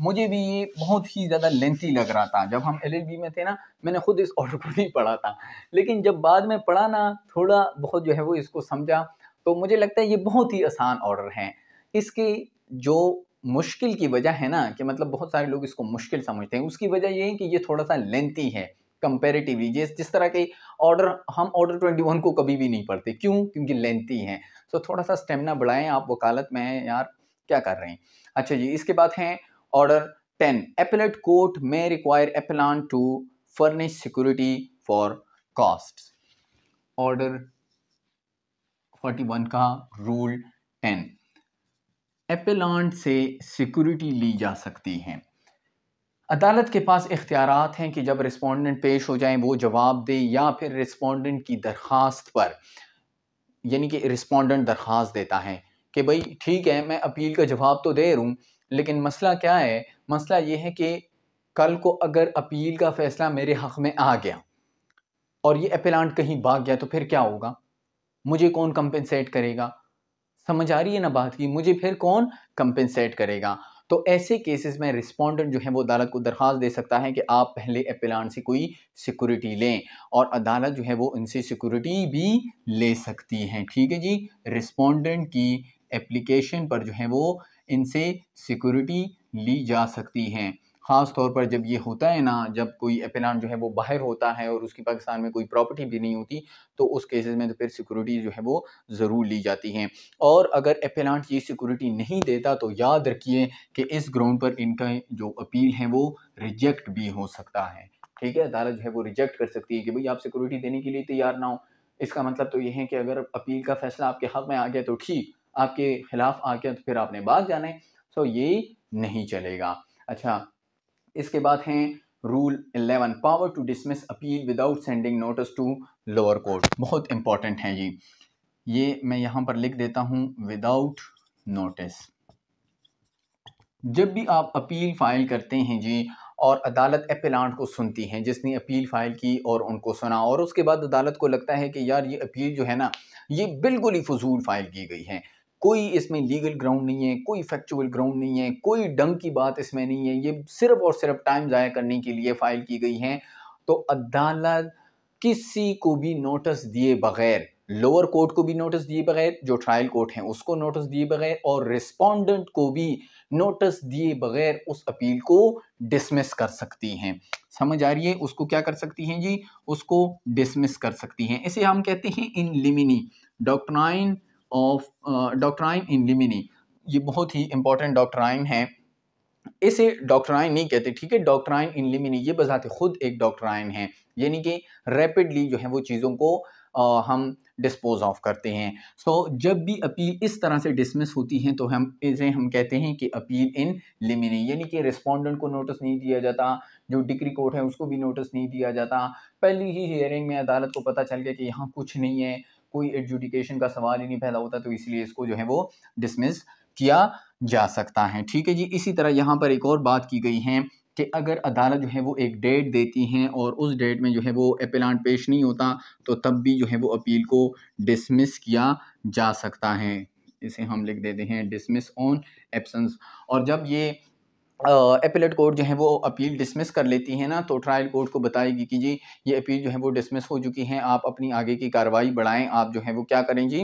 मुझे भी ये बहुत ही ज़्यादा लेंथी लग रहा था। जब हम LLB में थे ना, मैंने खुद इस ऑर्डर को नहीं पढ़ा था, लेकिन जब बाद में पढ़ा ना, थोड़ा बहुत जो है वो इसको समझा, तो मुझे लगता है ये बहुत ही आसान ऑर्डर है। इसके जो मुश्किल की वजह है ना कि मतलब बहुत सारे लोग इसको मुश्किल समझते हैं, उसकी वजह ये है कि ये थोड़ा सा लेंथी है कंपेरेटिवली। जिस तरह के ऑर्डर हम ऑर्डर 41 को कभी भी नहीं पढ़ते, क्यों? क्योंकि लेंथी है। सो थोड़ा सा स्टेमिना बढ़ाएं, आप वकालत में हैं यार, क्या कर रहे हैं। अच्छा जी, इसके बाद हैं ऑर्डर 10। एपेलेट कोर्ट में require appellant to furnish security for cost. Order 41 का रूल 10, एपेलांट से सिक्योरिटी ली जा सकती है। अदालत के पास इख्तियारात हैं कि जब रिस्पोंडेंट पेश हो जाएं वो जवाब दे, या फिर रिस्पोंडेंट की दरख्वास्त पर, यानी कि रिस्पोंडेंट दरख्वास्त देता है कि भाई ठीक है मैं अपील का जवाब तो दे रहा हूँ, लेकिन मसला क्या है? मसला ये है कि कल को अगर अपील का फ़ैसला मेरे हक़ में आ गया और ये एपेलांट कहीं भाग गया तो फिर क्या होगा? मुझे कौन कंपेंसेट करेगा? समझ आ रही है ना बात की? मुझे फिर कौन कंपेंसेट करेगा? तो ऐसे केसेस में रिस्पोंडेंट जो है वो अदालत को दरख्वास्त दे सकता है कि आप पहले एपेलांट से कोई सिक्योरिटी लें, और अदालत जो है वो उनसे सिक्योरिटी भी ले सकती है, ठीक है जी। रिस्पोंडेंट की एप्लीकेशन पर जो है वो इनसे सिक्योरिटी ली जा सकती है। ख़ास तौर पर जब ये होता है ना, जब कोई एपेलांट जो है वो बाहर होता है और उसकी पाकिस्तान में कोई प्रॉपर्टी भी नहीं होती, तो उस केसेस में तो फिर सिक्योरिटी जो है वो ज़रूर ली जाती है। और अगर एपेलांट ये सिक्योरिटी नहीं देता तो याद रखिए कि इस ग्राउंड पर इनका जो अपील है वो रिजेक्ट भी हो सकता है, ठीक है। अदालत जो है वो रिजेक्ट कर सकती है कि भाई आप सिक्योरिटी देने के लिए तैयार ना हो। इसका मतलब तो ये है कि अगर अपील का फ़ैसला आपके हक़ में आ गया तो ठीक, आपके ख़िलाफ़ आ गया तो फिर आपने बात जाना है, तो ये नहीं चलेगा। अच्छा, इसके बाद हैं rule 11, power to dismiss appeal without sending notice to lower court. बहुत इंपॉर्टेंट है जी, ये मैं यहाँ पर लिख देता हूँ, विदाउट नोटिस। जब भी आप अपील फाइल करते हैं जी और अदालत एपेलांट को सुनती है, जिसने अपील फाइल की और उनको सुना, और उसके बाद अदालत को लगता है कि यार ये अपील जो है ना ये बिल्कुल ही फजूल फाइल की गई है, कोई इसमें लीगल ग्राउंड नहीं है, कोई फैक्चुअल ग्राउंड नहीं है, कोई डंग की बात इसमें नहीं है, ये सिर्फ और सिर्फ टाइम ज़ाया करने के लिए फ़ाइल की गई है, तो अदालत किसी को भी नोटिस दिए बगैर, लोअर कोर्ट को भी नोटिस दिए बगैर, जो ट्रायल कोर्ट है उसको नोटिस दिए बगैर, और रिस्पोंडेंट को भी नोटिस दिए बगैर उस अपील को डिसमिस कर सकती हैं। समझ आ रही है? उसको क्या कर सकती हैं जी? उसको डिसमिस कर सकती हैं। इसे हम कहते हैं in limine, doctrine of doctrine in limine. ये बहुत ही इंपॉर्टेंट डॉक्ट्राइन है, इसे डॉक्ट्राइन नहीं कहते, ठीक है। डॉक्ट्राइन इन लिमिनी ये बजाते खुद एक डॉक्ट्राइन है, यानी कि रैपिडली जो है वो चीज़ों को हम डिस्पोज ऑफ करते हैं। सो जब भी अपील इस तरह से डिसमिस होती हैं तो हम कहते हैं कि अपील इन लिमिनी, यानी कि रिस्पोंडेंट को नोटिस नहीं दिया जाता, जो डिक्री कोर्ट है उसको भी नोटिस नहीं दिया जाता, पहली ही हियरिंग में अदालत को पता चल गया कि यहाँ कुछ नहीं है, कोई एडजुडिकेशन का सवाल ही नहीं पैदा होता, तो इसलिए इसको जो है वो डिसमिस किया जा सकता है। ठीक है जी। इसी तरह यहाँ पर एक और बात की गई है कि अगर अदालत जो है वो एक डेट देती हैं और उस डेट में जो है वो अपीलांट पेश नहीं होता तो तब भी जो है वो अपील को डिसमिस किया जा सकता है। इसे हम लिख देते हैं डिसमिस ऑन एब्सेंस। और जब ये अपीलेट कोर्ट जो है वो अपील डिसमिस कर लेती है ना, तो ट्रायल कोर्ट को बताएगी कि जी ये अपील जो है वो डिसमिस हो चुकी है, आप अपनी आगे की कार्रवाई बढ़ाएं, आप जो है वो क्या करें जी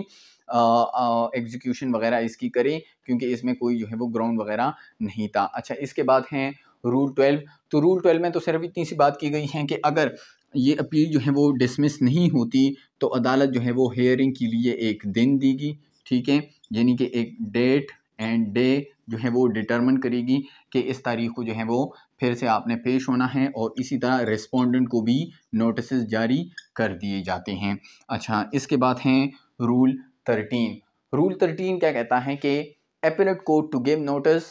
एग्जीक्यूशन वगैरह इसकी करें क्योंकि इसमें कोई जो है वो ग्राउंड वगैरह नहीं था। अच्छा, इसके बाद हैं रूल 12। तो रूल 12 में तो सिर्फ इतनी सी बात की गई है कि अगर ये अपील जो है वो डिसमिस नहीं होती तो अदालत जो है वो हेयरिंग के लिए एक दिन देगी। ठीक है, यानी कि एक डेट एंड डे जो है वो डिटर्मिन करेगी कि इस तारीख को जो है वो फिर से आपने पेश होना है। और इसी तरह रिस्पोंडेंट को भी नोटिस जारी कर दिए जाते हैं। अच्छा, इसके बाद हैं रूल 13। रूल 13 क्या कहता है कि appellate court to give notice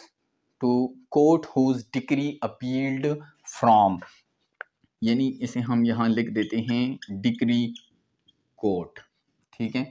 to court whose decree appealed from, यानी इसे हम यहाँ लिख देते हैं डिक्री कोर्ट। ठीक है,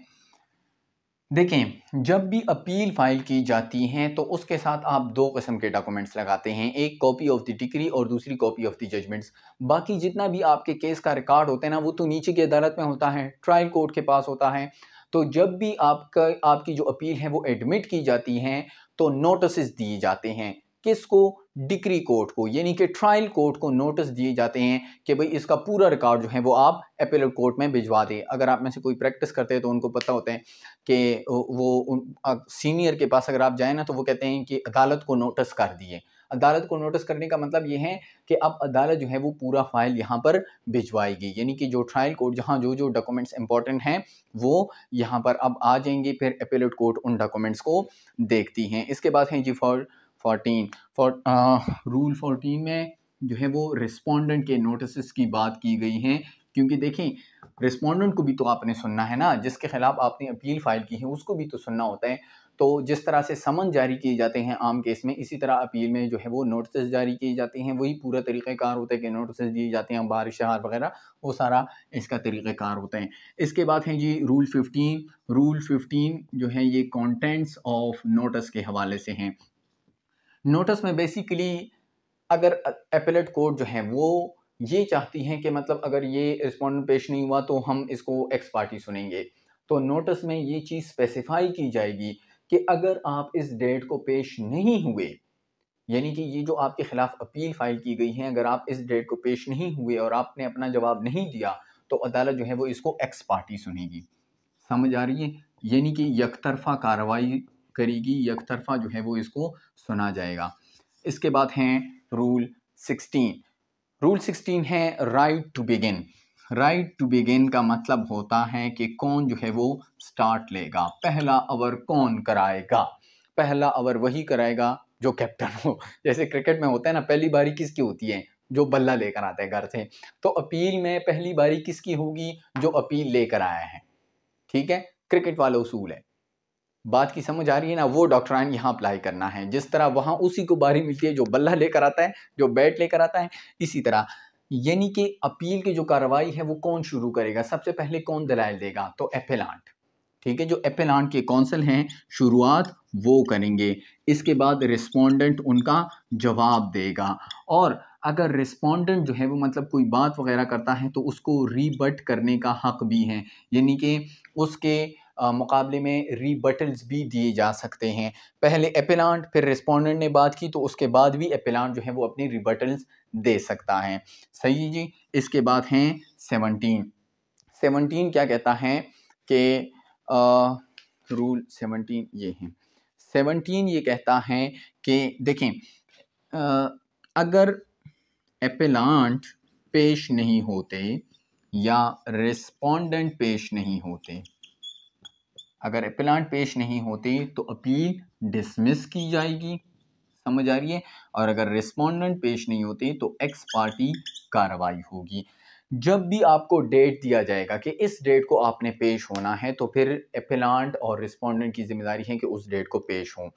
देखें जब भी अपील फाइल की जाती हैं तो उसके साथ आप दो किस्म के डॉक्यूमेंट्स लगाते हैं, एक कॉपी ऑफ द डिक्री और दूसरी कॉपी ऑफ द जजमेंट्स। बाकी जितना भी आपके केस का रिकॉर्ड होता है ना, वो तो नीचे की अदालत में होता है, ट्रायल कोर्ट के पास होता है। तो जब भी आपकी जो अपील है वो एडमिट की जाती है तो नोटिस दिए जाते हैं, किसको? डिक्री कोर्ट को, यानी कि ट्रायल कोर्ट को नोटिस दिए जाते हैं कि भाई इसका पूरा रिकॉर्ड जो है वो आप अपीलेट कोर्ट में भिजवा दें। अगर आप में से कोई प्रैक्टिस करते हैं तो उनको पता होता है कि वो सीनियर के पास अगर आप जाए ना तो वो कहते हैं कि अदालत को नोटिस कर दिए। अदालत को नोटिस करने का मतलब ये है कि अब अदालत जो है वो पूरा फाइल यहाँ पर भिजवाएगी, यानी कि जो ट्रायल कोर्ट जहाँ जो जो डॉक्यूमेंट्स इंपॉर्टेंट हैं वो यहाँ पर अब आ जाएंगे, फिर अपीलेट कोर्ट उन डॉक्यूमेंट्स को देखती हैं। इसके बाद हैं जी रूल 14 में जो है वो रिस्पोंडेंट के नोटिस की बात की गई है, क्योंकि देखें रिस्पोंडेंट को भी तो आपने सुनना है ना, जिसके खिलाफ आपने अपील फाइल की है उसको भी तो सुनना होता है। तो जिस तरह से समन जारी किए जाते हैं आम केस में, इसी तरह अपील में जो है वो नोटिस जारी किए जाते हैं। वही पूरा तरीक़ाकार होता है कि नोटिस दिए जाते हैं, बारिश शहर वगैरह, वो सारा इसका तरीक़ाकार होता है। इसके बाद है जी रूल 15। रूल 15 जो है ये कॉन्टेंट्स ऑफ नोटिस के हवाले से हैं। नोटिस में बेसिकली अगर अपीलेट कोर्ट जो है वो ये चाहती है कि मतलब अगर ये रिस्पोंडेंट पेश नहीं हुआ तो हम इसको एक्स पार्टी सुनेंगे, तो नोटिस में ये चीज़ स्पेसिफाई की जाएगी कि अगर आप इस डेट को पेश नहीं हुए, यानी कि ये जो आपके खिलाफ अपील फाइल की गई है, अगर आप इस डेट को पेश नहीं हुए और आपने अपना जवाब नहीं दिया तो अदालत जो है वो इसको एक्स पार्टी सुनेगी। समझ आ रही है? यानी कि यकतरफा कार्रवाई करेगी, यकतरफा जो है वो इसको सुना जाएगा। इसके बाद हैं रूल 16। रूल 16 है right to begin. Right to begin का मतलब होता है कि कौन जो है वो स्टार्ट लेगा, पहला ओवर कौन कराएगा। पहला ओवर वही कराएगा जो कैप्टन हो, जैसे क्रिकेट में होता है ना, पहली बारी किसकी होती है? जो बल्ला लेकर आता है घर से। तो अपील में पहली बारी किसकी होगी? जो अपील लेकर आया है। ठीक है, क्रिकेट वाला उसूल है। बात की समझ आ रही है ना? वो डॉक्ट्राइन यहाँ अप्लाई करना है। जिस तरह वहाँ उसी को बारी मिलती है जो बल्ला लेकर आता है, जो बैट लेकर आता है, इसी तरह यानी कि अपील की जो कार्रवाई है वो कौन शुरू करेगा, सबसे पहले कौन दलाइल देगा? तो अपीलांट। ठीक है, जो अपीलांट के कौंसल हैं शुरुआत वो करेंगे। इसके बाद रिस्पोंडेंट उनका जवाब देगा, और अगर रिस्पोंडेंट जो है वो मतलब कोई बात वगैरह करता है तो उसको रीबट करने का हक़ भी है, यानी कि उसके मुकाबले में रीबटल्स भी दिए जा सकते हैं। पहले अपीलांट फिर रिस्पोंडेंट ने बात की तो उसके बाद भी अपीलांट जो है वो अपने रीबटल्स दे सकता है। सही है जी। इसके बाद हैं 17 क्या कहता है कि रूल 17 ये है। 17 ये कहता है कि देखें अगर अपीलांट पेश नहीं होते या रिस्पोंडेंट पेश नहीं होते, अगर अपीलांट पेश नहीं होते तो अपील डिसमिस की जाएगी। समझ आ रही है? और अगर रिस्पोंडेंट पेश नहीं होते तो एक्स पार्टी कार्रवाई होगी। जब भी आपको डेट दिया जाएगा कि इस डेट को आपने पेश होना है तो फिर अपीलांट और रिस्पोंडेंट की जिम्मेदारी है कि उस डेट को पेश हों।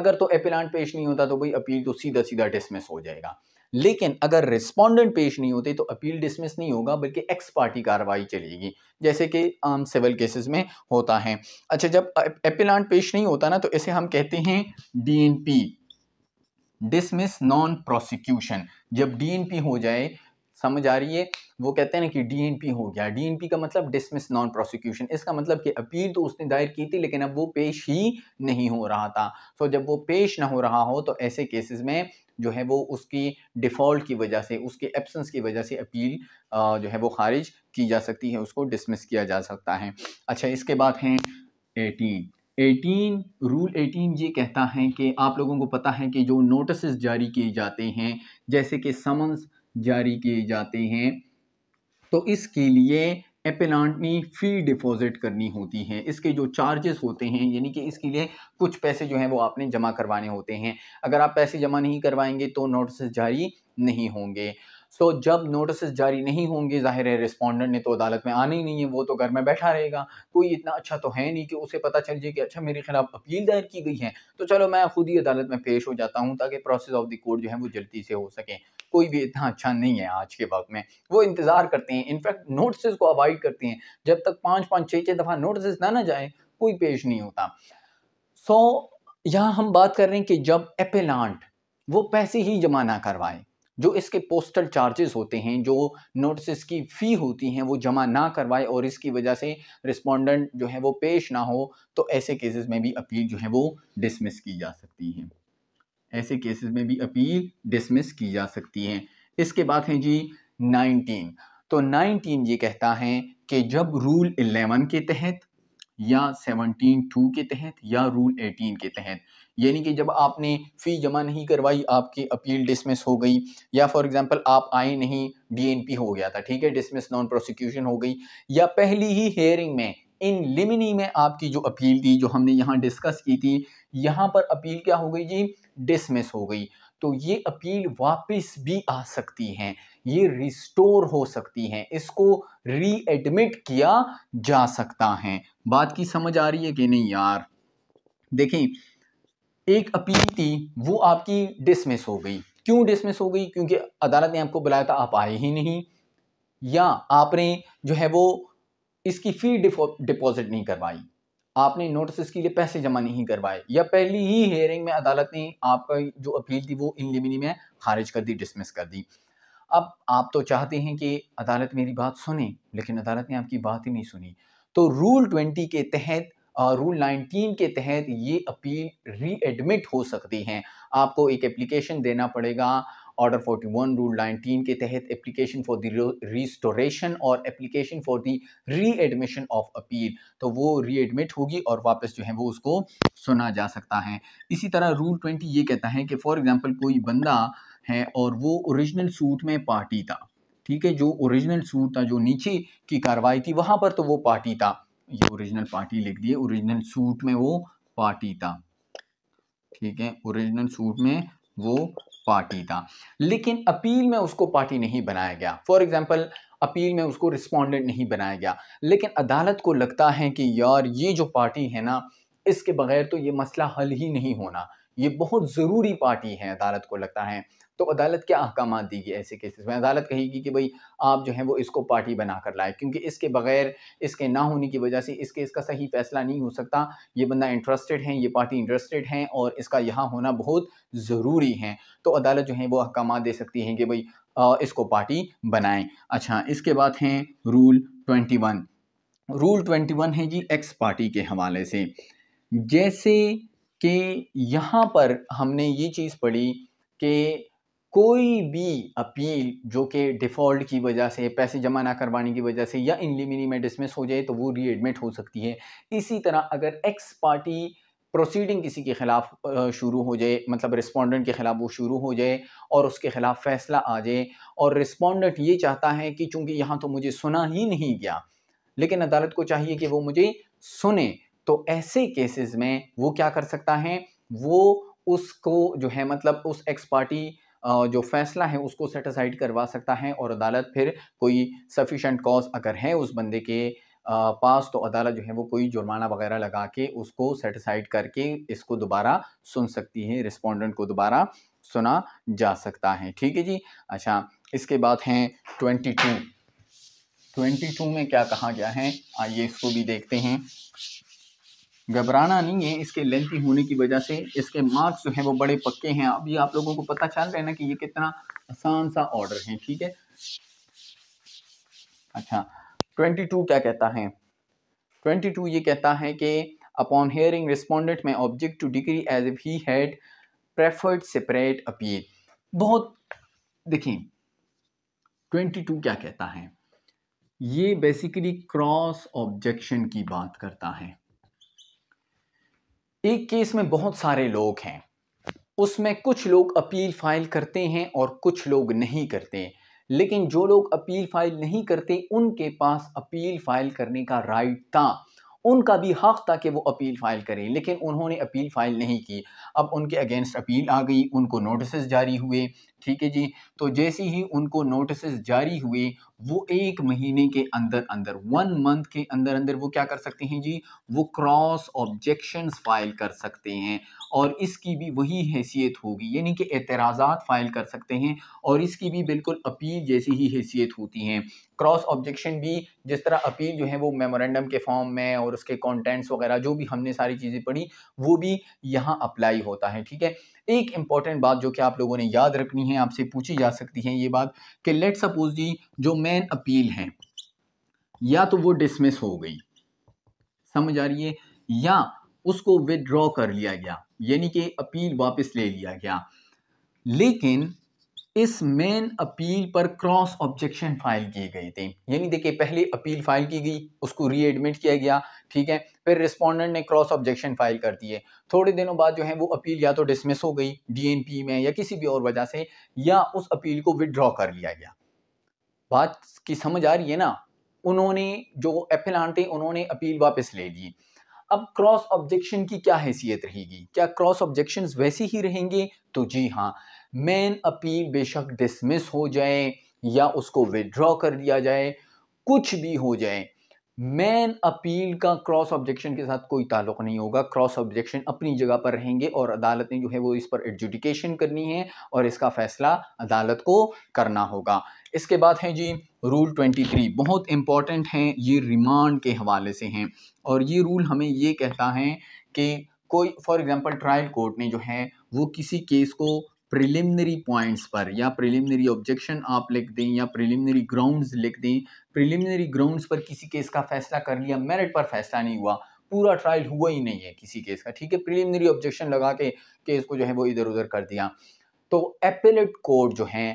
अगर तो अपीलांट पेश नहीं होता तो भाई अपील तो सीधा डिसमिस हो जाएगा। लेकिन अगर रिस्पोंडेंट पेश नहीं होते तो अपील डिसमिस नहीं होगा बल्कि एक्स पार्टी कार्रवाई चलेगी, जैसे कि आम सिविल केसेस में होता है। अच्छा, जब अपीलांट पेश नहीं होता ना, तो इसे हम कहते हैं डीएनपी, डिसमिस नॉन प्रोसिक्यूशन। जब डीएनपी हो जाए, समझ आ रही है, वो कहते हैं ना कि डीएनपी हो गया। डीएनपी का मतलब डिसमिस नॉन प्रोसिक्यूशन। इसका मतलब कि अपील तो उसने दायर की थी लेकिन अब वो पेश ही नहीं हो रहा था। तो जब वो पेश ना हो रहा हो तो ऐसे केसेस में जो है वो उसकी डिफ़ॉल्ट की वजह से, उसके एब्सेंस की वजह से अपील जो है वो खारिज की जा सकती है, उसको डिसमिस किया जा सकता है। अच्छा, इसके बाद हैं 18। रूल 18 ये कहता है कि आप लोगों को पता है कि जो नोटिस जारी किए जाते हैं, जैसे कि समन्स जारी किए जाते हैं, तो इसके लिए अपीलेंट ने फ़ी डिपॉजिट करनी होती है। इसके जो चार्जेस होते हैं, यानी कि इसके लिए कुछ पैसे जो हैं वो आपने जमा करवाने होते हैं। अगर आप पैसे जमा नहीं करवाएंगे तो नोटिस जारी नहीं होंगे। सो जब नोटिस जारी नहीं होंगे, जाहिर है रिस्पोंडेंट ने तो अदालत में आना ही नहीं है, वो तो घर में बैठा रहेगा। कोई इतना अच्छा तो है नहीं कि उसे पता चल जाए कि अच्छा मेरे खिलाफ अपील दायर की गई है, तो चलो मैं खुद ही अदालत में पेश हो जाता हूँ ताकि प्रोसेस ऑफ द कोर्ट जो है वो जल्दी से हो सके। कोई भी इतना अच्छा नहीं है आज के वक्त में, वो इंतज़ार करते हैं, इनफैक्ट नोटिस को अवॉइड करते हैं। जब तक 5-5, 6-6 दफ़ा नोटिस ना जाए कोई पेश नहीं होता। सो यहाँ हम बात कर रहे हैं कि जब अपीलेंट वो पैसे ही जमा ना करवाए, जो इसके पोस्टल चार्जेस होते हैं, जो नोटिस की फ़ी होती हैं, वो जमा ना करवाए और इसकी वजह से रिस्पोंडेंट जो है वो पेश ना हो, तो ऐसे केसेस में भी अपील जो है वो डिसमिस की जा सकती है। ऐसे केसेस में भी अपील डिसमिस की जा सकती है। इसके बाद है जी 19। तो 19 ये कहता है कि जब रूल 11 के तहत या 17(2) के तहत या रूल 18 के तहत, यानी कि जब आपने फ़ी जमा नहीं करवाई, आपकी अपील डिसमिस हो गई, या फॉर एग्जांपल आप आए नहीं, डीएनपी हो गया था, ठीक है, डिसमिस नॉन प्रोसिक्यूशन हो गई, या पहली ही हेयरिंग में इन लिमिनी में आपकी जो अपील थी, जो हमने यहाँ डिस्कस की थी, यहाँ पर अपील क्या हो गई जी, डिसमिस हो गई, तो ये अपील वापस भी आ सकती है, ये रिस्टोर हो सकती है, इसको रीएडमिट किया जा सकता है। बात की समझ आ रही है कि नहीं यार? देखें, एक अपील थी वो आपकी डिसमिस हो गई। क्यों डिसमिस हो गई? क्योंकि अदालत ने आपको बुलाया था, आप आए ही नहीं, या आपने जो है वो इसकी फ़ी डिपॉजिट नहीं करवाई, आपने नोटिस के लिए पैसे जमा नहीं करवाए, या पहली ही हेयरिंग में अदालत ने आपका जो अपील थी वो इन लिमिनी में खारिज कर दी, डिसमिस कर दी। अब आप तो चाहते हैं कि अदालत मेरी बात सुने, लेकिन अदालत ने आपकी बात ही नहीं सुनी, तो रूल 20 के तहत और रूल 19 के तहत ये अपील रीएडमिट हो सकती है। आपको एक एप्लीकेशन देना पड़ेगा ऑर्डर 41 रूल 19 के तहत, एप्लीकेशन फॉर द रिस्टोरेशन और application for the readmission of appeal, तो वो रीएडमिट होगी और वापस जो है वो उसको सुना जा सकता है। इसी तरह रूल 20 ये कहता है कि फॉर एग्जांपल कोई बंदा है और वो ओरिजिनल सूट में पार्टी था, ठीक है, जो ओरिजिनल सूट था, जो नीचे की कार्रवाई थी वहाँ पर तो वो पार्टी था, ये ओरिजिनल पार्टी लिख दिए, ओरिजिनल सूट में वो पार्टी था, ठीक है, ओरिजिनल सूट में वो पार्टी था, लेकिन अपील में उसको पार्टी नहीं बनाया गया, फॉर एग्जांपल अपील में उसको रिस्पोंडेंट नहीं बनाया गया, लेकिन अदालत को लगता है कि यार ये जो पार्टी है ना, इसके बगैर तो ये मसला हल ही नहीं होना, ये बहुत ज़रूरी पार्टी है, अदालत को लगता है, तो अदालत क्या अहकाम देगी ऐसे केसेस में? अदालत कहेगी कि भाई आप जो है वो इसको पार्टी बना कर लाए, क्योंकि इसके बगैर, इसके ना होने की वजह से इसका सही फैसला नहीं हो सकता, ये बंदा इंटरेस्टेड है, ये पार्टी इंटरेस्टेड है और इसका यहाँ होना बहुत ज़रूरी है, तो अदालत जो है वो अहकाम दे सकती है कि भाई इसको पार्टी बनाएँ। अच्छा, इसके बाद हैं रूल 21। रूल 21 है जी एक्स पार्टी के हवाले से, जैसे कि यहाँ पर हमने ये चीज़ पढ़ी कि कोई भी अपील जो कि डिफ़ॉल्ट की वजह से, पैसे जमा ना करवाने की वजह से, या इन लिमिनी में डिसमिस हो जाए तो वो रीएडमिट हो सकती है। इसी तरह अगर एक्स पार्टी प्रोसीडिंग किसी के ख़िलाफ़ शुरू हो जाए, मतलब रिस्पोंडेंट के ख़िलाफ़ वो शुरू हो जाए और उसके ख़िलाफ़ फ़ैसला आ जाए, और रिस्पोंडेंट ये चाहता है कि चूँकि यहाँ तो मुझे सुना ही नहीं गया, लेकिन अदालत को चाहिए कि वो मुझे सुने, तो ऐसे केसेस में वो क्या कर सकता है, वो उसको जो है मतलब उस एक्स पार्टी जो फैसला है उसको सेटिसाइड करवा सकता है, और अदालत फिर कोई सफिशेंट कॉज अगर है उस बंदे के पास, तो अदालत जो है वो कोई जुर्माना वगैरह लगा के उसको सेटिसाइड करके इसको दोबारा सुन सकती है, रिस्पोंडेंट को दोबारा सुना जा सकता है। ठीक है जी। अच्छा, इसके बाद हैं 22 में क्या कहा गया है, आइए इसको भी देखते हैं। घबराना नहीं है, इसके लेंथी होने की वजह से इसके मार्क्स जो हैं वो बड़े पक्के हैं। अब ये आप लोगों को पता चल रहा है ना कि ये कितना आसान सा ऑर्डर है। ठीक है। अच्छा, 22 क्या कहता है, 22 ये कहता है कि upon hearing respondent may object to decree as if he had preferred separate appeal. बहुत देखिए 22 क्या कहता है, ये बेसिकली क्रॉस ऑब्जेक्शन की बात करता है। एक केस में बहुत सारे लोग हैं, उसमें कुछ लोग अपील फाइल करते हैं और कुछ लोग नहीं करते, लेकिन जो लोग अपील फाइल नहीं करते उनके पास अपील फाइल करने का राइट था, उनका भी हक था कि वो अपील फाइल करें, लेकिन उन्होंने अपील फाइल नहीं की। अब उनके अगेंस्ट अपील आ गई, उनको नोटिसेस जारी हुए। ठीक है जी। तो जैसे ही उनको नोटिसेस जारी हुए वो 1 महीने के अंदर अंदर, 1 मंथ के अंदर अंदर वो क्या कर सकते हैं जी, वो क्रॉस ऑब्जेक्शंस फाइल कर सकते हैं, और इसकी भी वही हैसियत होगी, यानी कि एतराज़ात फाइल कर सकते हैं, और इसकी भी बिल्कुल अपील जैसी ही हैसियत होती है। क्रॉस ऑब्जेक्शन भी जिस तरह अपील जो है वो मेमोरेंडम के फॉर्म में और उसके कंटेंट्स वगैरह जो भी हमने सारी चीज़ें पढ़ी वो भी यहाँ अप्लाई होता है। ठीक है। एक इंपॉर्टेंट बात जो कि आप लोगों ने याद रखनी है, आपसे पूछी जा सकती है ये बात कि लेट सपोज जी जो मेन अपील है या तो वो डिसमिस हो गई, समझ आ रही है, या उसको विदड्रॉ कर लिया गया, यानी कि अपील वापस ले लिया गया, लेकिन इस मेन अपील पर क्रॉस ऑब्जेक्शन फाइल किए गए थे। यानी देखिए पहले अपील फाइल की गई, उसको रीएडमिट किया गया, ठीक है, फिर रिस्पोंडेंट ने क्रॉस ऑब्जेक्शन फाइल कर दिए, थोड़े दिनों बाद जो है वो अपील या तो डिसमिस हो गई डीएनपी में या किसी भी और वजह से, या उस अपील को विदड्रॉ कर लिया गया। बात की समझ आ रही है ना। उन्होंने जो एपिलान थे उन्होंने अपील वापस ले ली। अब क्रॉस ऑब्जेक्शन की क्या हैसियत रहेगी, क्या क्रॉस ऑब्जेक्शंस वैसे ही रहेंगे? तो जी हाँ, मेन अपील बेशक डिसमिस हो जाए या उसको विदड्रॉ कर दिया जाए, कुछ भी हो जाए, मेन अपील का क्रॉस ऑब्जेक्शन के साथ कोई ताल्लुक नहीं होगा। क्रॉस ऑब्जेक्शन अपनी जगह पर रहेंगे और अदालत ने जो है वो इस पर एडजुडिकेशन करनी है और इसका फैसला अदालत को करना होगा। इसके बाद है जी रूल 23, बहुत इम्पॉर्टेंट हैं, ये रिमांड के हवाले से हैं, और ये रूल हमें ये कहता है कि कोई फॉर एग्ज़ाम्पल ट्रायल कोर्ट ने जो है वो किसी केस को प्रिलिमिनरी पॉइंट्स पर या प्रिलिमिनरी ऑब्जेक्शन आप लिख दें या प्रिलिमिनरी ग्राउंड्स लिख दें, प्रिलिमिनरी ग्राउंड्स पर किसी केस का फैसला कर लिया, मेरिट पर फैसला नहीं हुआ, पूरा ट्रायल हुआ ही नहीं है किसी केस का, ठीक है, प्रिलिमिनरी ऑब्जेक्शन लगा के केस को जो है वो इधर उधर कर दिया, तो एपिलेट कोर्ट जो है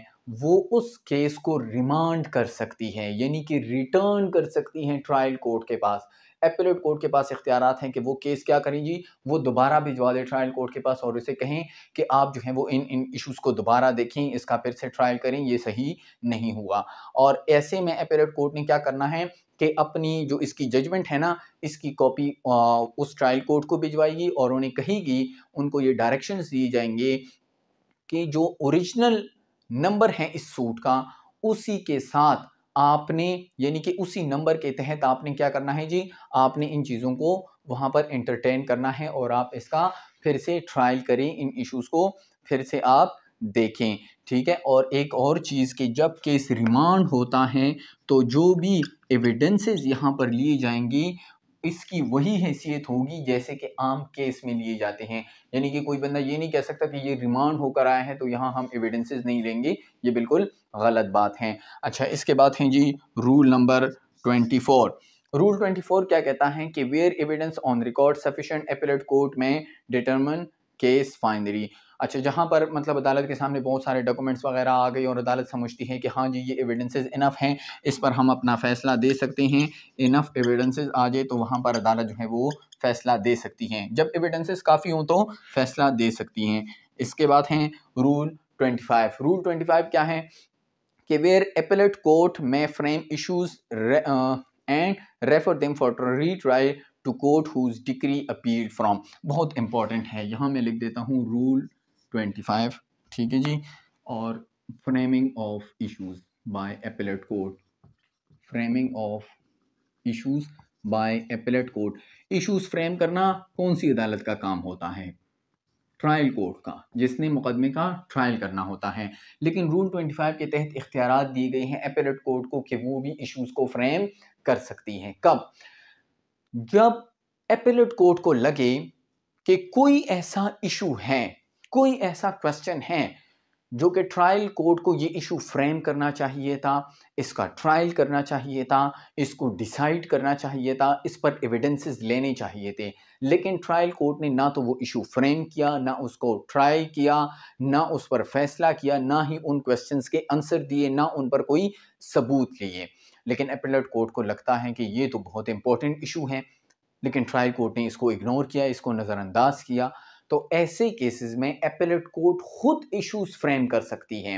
वो उस केस को रिमांड कर सकती है, यानी कि रिटर्न कर सकती है ट्रायल कोर्ट के पास। एपिलेट कोर्ट के पास इख्तियारात हैं कि वो केस क्या करें जी, वो दोबारा भिजवा दे ट्रायल कोर्ट के पास और उसे कहें कि आप जो है वो इन इश्यूज़ को दोबारा देखें, इसका फिर से ट्रायल करें, ये सही नहीं हुआ। और ऐसे में एपिलेट कोर्ट ने क्या करना है कि अपनी जो इसकी जजमेंट है ना, इसकी कॉपी उस ट्रायल कोर्ट को भिजवाएगी और उन्हें कहेगी, उनको ये डायरेक्शंस दिए जाएंगे कि जो ओरिजिनल नंबर है इस सूट का उसी के साथ आपने, यानी कि उसी नंबर के तहत आपने क्या करना है जी, आपने इन चीज़ों को वहाँ पर एंटरटेन करना है और आप इसका फिर से ट्रायल करें, इन इश्यूज़ को फिर से आप देखें। ठीक है। और एक और चीज़ कि जब केस रिमांड होता है तो जो भी एविडेंसेस यहाँ पर लिए जाएंगे इसकी वही हैसियत होगी जैसे कि आम केस में लिए जाते हैं, यानी कि कोई बंदा ये नहीं कह सकता कि ये रिमांड होकर आया है तो यहाँ हम एविडेंसेस नहीं लेंगे, ये बिल्कुल गलत बात है। अच्छा, इसके बाद हैं जी रूल नंबर 24। रूल 24 क्या कहता है कि where evidence on record sufficient appellate court may determine case finally. अच्छा, जहाँ पर मतलब अदालत के सामने बहुत सारे डॉक्यूमेंट्स वगैरह आ गए और अदालत समझती है कि हाँ जी ये एविडेंसेस इनफ हैं, इस पर हम अपना फ़ैसला दे सकते हैं, इनफ एविडेंसेस आ जाए तो वहाँ पर अदालत जो है वो फ़ैसला दे सकती हैं, जब एविडेंसेस काफ़ी हों तो फ़ैसला दे सकती हैं। इसके बाद हैं रूल 25। रूल 25 क्या है कि where appellate court may frame issues and refer them for retry to court whose decree appeal from. बहुत इंपॉर्टेंट है, यहाँ मैं लिख देता हूँ रूल 25, ठीक है जी, और framing of issues by appellate court, framing of issues by appellate court. Issues frame करना कौन सी अदालत का काम होता है? ट्रायल कोर्ट का, जिसने मुकदमे का ट्रायल करना होता है। लेकिन रूल 25 के तहत इख्तियारात दिए गए हैं एपेलेट कोर्ट को कि वो भी इश्यूज को फ्रेम कर सकती हैं। कब? जब एपेलेट कोर्ट को लगे कि कोई ऐसा इशू है, कोई ऐसा क्वेश्चन है जो कि ट्रायल कोर्ट को ये इशू फ्रेम करना चाहिए था, इसका ट्रायल करना चाहिए था, इसको डिसाइड करना चाहिए था, इस पर एविडेंसेस लेने चाहिए थे, लेकिन ट्रायल कोर्ट ने ना तो वो इशू फ्रेम किया, ना उसको ट्राई किया, ना उस पर फैसला किया, ना ही उन क्वेश्चंस के आंसर दिए, ना उन पर कोई सबूत लिए। लेकिन अपीलेट कोर्ट को लगता है कि ये तो बहुत इंपॉर्टेंट इशू है, लेकिन ट्रायल कोर्ट ने इसको इग्नोर किया, इसको नज़रअंदाज किया। तो ऐसे केसेस में अपीलेट कोर्ट खुद इश्यूज फ्रेम कर सकती है।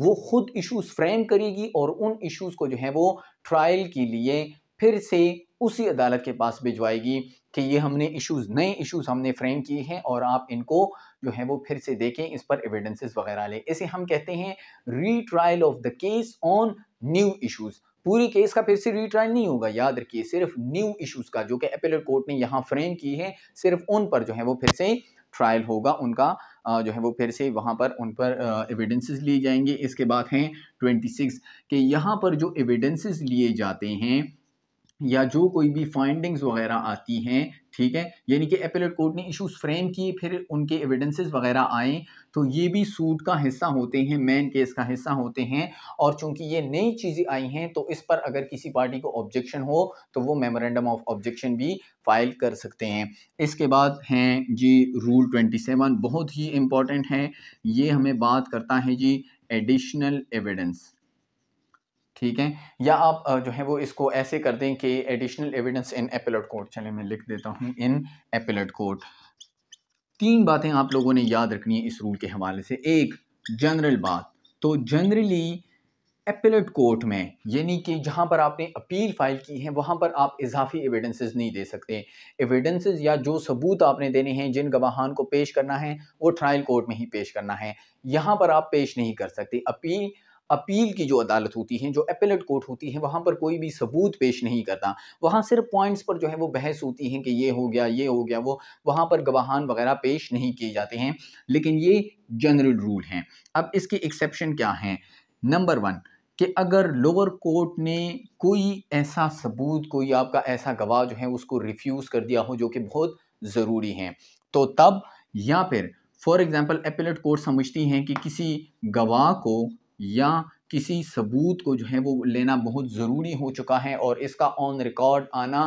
वो खुद इश्यूज फ्रेम करेगी और उन इश्यूज को जो है वो ट्रायल के लिए फिर से उसी अदालत के पास भिजवाएगी कि ये हमने इश्यूज, नए इश्यूज हमने फ्रेम किए हैं और आप इनको जो है वो फिर से देखें, इस पर एविडेंसेस वगैरह लें। इसे हम कहते हैं retrial of the case on new issues. पूरी केस का फिर से रिट्रायल नहीं होगा, याद रखिए, सिर्फ न्यू इश्यूज का जो कि अपीलेट कोर्ट ने यहाँ फ्रेम की है, सिर्फ उन पर जो है वो फिर से ट्रायल होगा, उनका जो है वो फिर से वहाँ पर उन पर एविडेंसेस लिए जाएंगे। इसके बाद हैं 26 के, यहाँ पर जो एविडेंसेस लिए जाते हैं या जो कोई भी फाइंडिंग्स वगैरह आती हैं, ठीक है, यानी कि अपीलेट कोर्ट ने इश्यूज फ्रेम किए, फिर उनके एविडेंसेस वगैरह आए, तो ये भी सूट का हिस्सा होते हैं, मेन केस का हिस्सा होते हैं। और चूंकि ये नई चीज़ें आई हैं तो इस पर अगर किसी पार्टी को ऑब्जेक्शन हो तो वो मेमोरेंडम ऑफ ऑब्जेक्शन भी फाइल कर सकते हैं। इसके बाद हैं जी रूल 27, बहुत ही इम्पॉर्टेंट है ये, हमें बात करता है जी एडिशनल एविडेंस, ठीक है, या आप जो है वो इसको ऐसे कर दें कि additional evidence in appellate court. चले मैं लिख देता हूँ इन अपीलेट कोर्ट। तीन बातें आप लोगों ने याद रखनी है इस रूल के हवाले से। एक जनरल बात, तो जनरली अपीलेट कोर्ट में, यानी कि जहाँ पर आपने अपील फाइल की है, वहाँ पर आप इजाफी एविडेंसेस नहीं दे सकते। एविडेंसेस या जो सबूत आपने देने हैं, जिन गवाहान को पेश करना है, वो ट्रायल कोर्ट में ही पेश करना है, यहाँ पर आप पेश नहीं कर सकते। अपील की जो अदालत होती है, जो अपीलेट कोर्ट होती है, वहाँ पर कोई भी सबूत पेश नहीं करता, वहाँ सिर्फ पॉइंट्स पर जो है वो बहस होती है कि ये हो गया, ये हो गया, वो, वहाँ पर गवाहान वगैरह पेश नहीं किए जाते हैं। लेकिन ये जनरल रूल हैं। अब इसके एक्सेप्शन क्या हैं? नंबर 1 कि अगर लोअर कोर्ट ने कोई ऐसा सबूत, कोई आपका ऐसा गवाह जो है उसको रिफ्यूज़ कर दिया हो जो कि बहुत ज़रूरी है, तो तब, या फिर फॉर एग्ज़ाम्पल अपीलेट कोर्ट समझती हैं कि किसी गवाह को या किसी सबूत को जो है वो लेना बहुत ज़रूरी हो चुका है और इसका ऑन रिकॉर्ड आना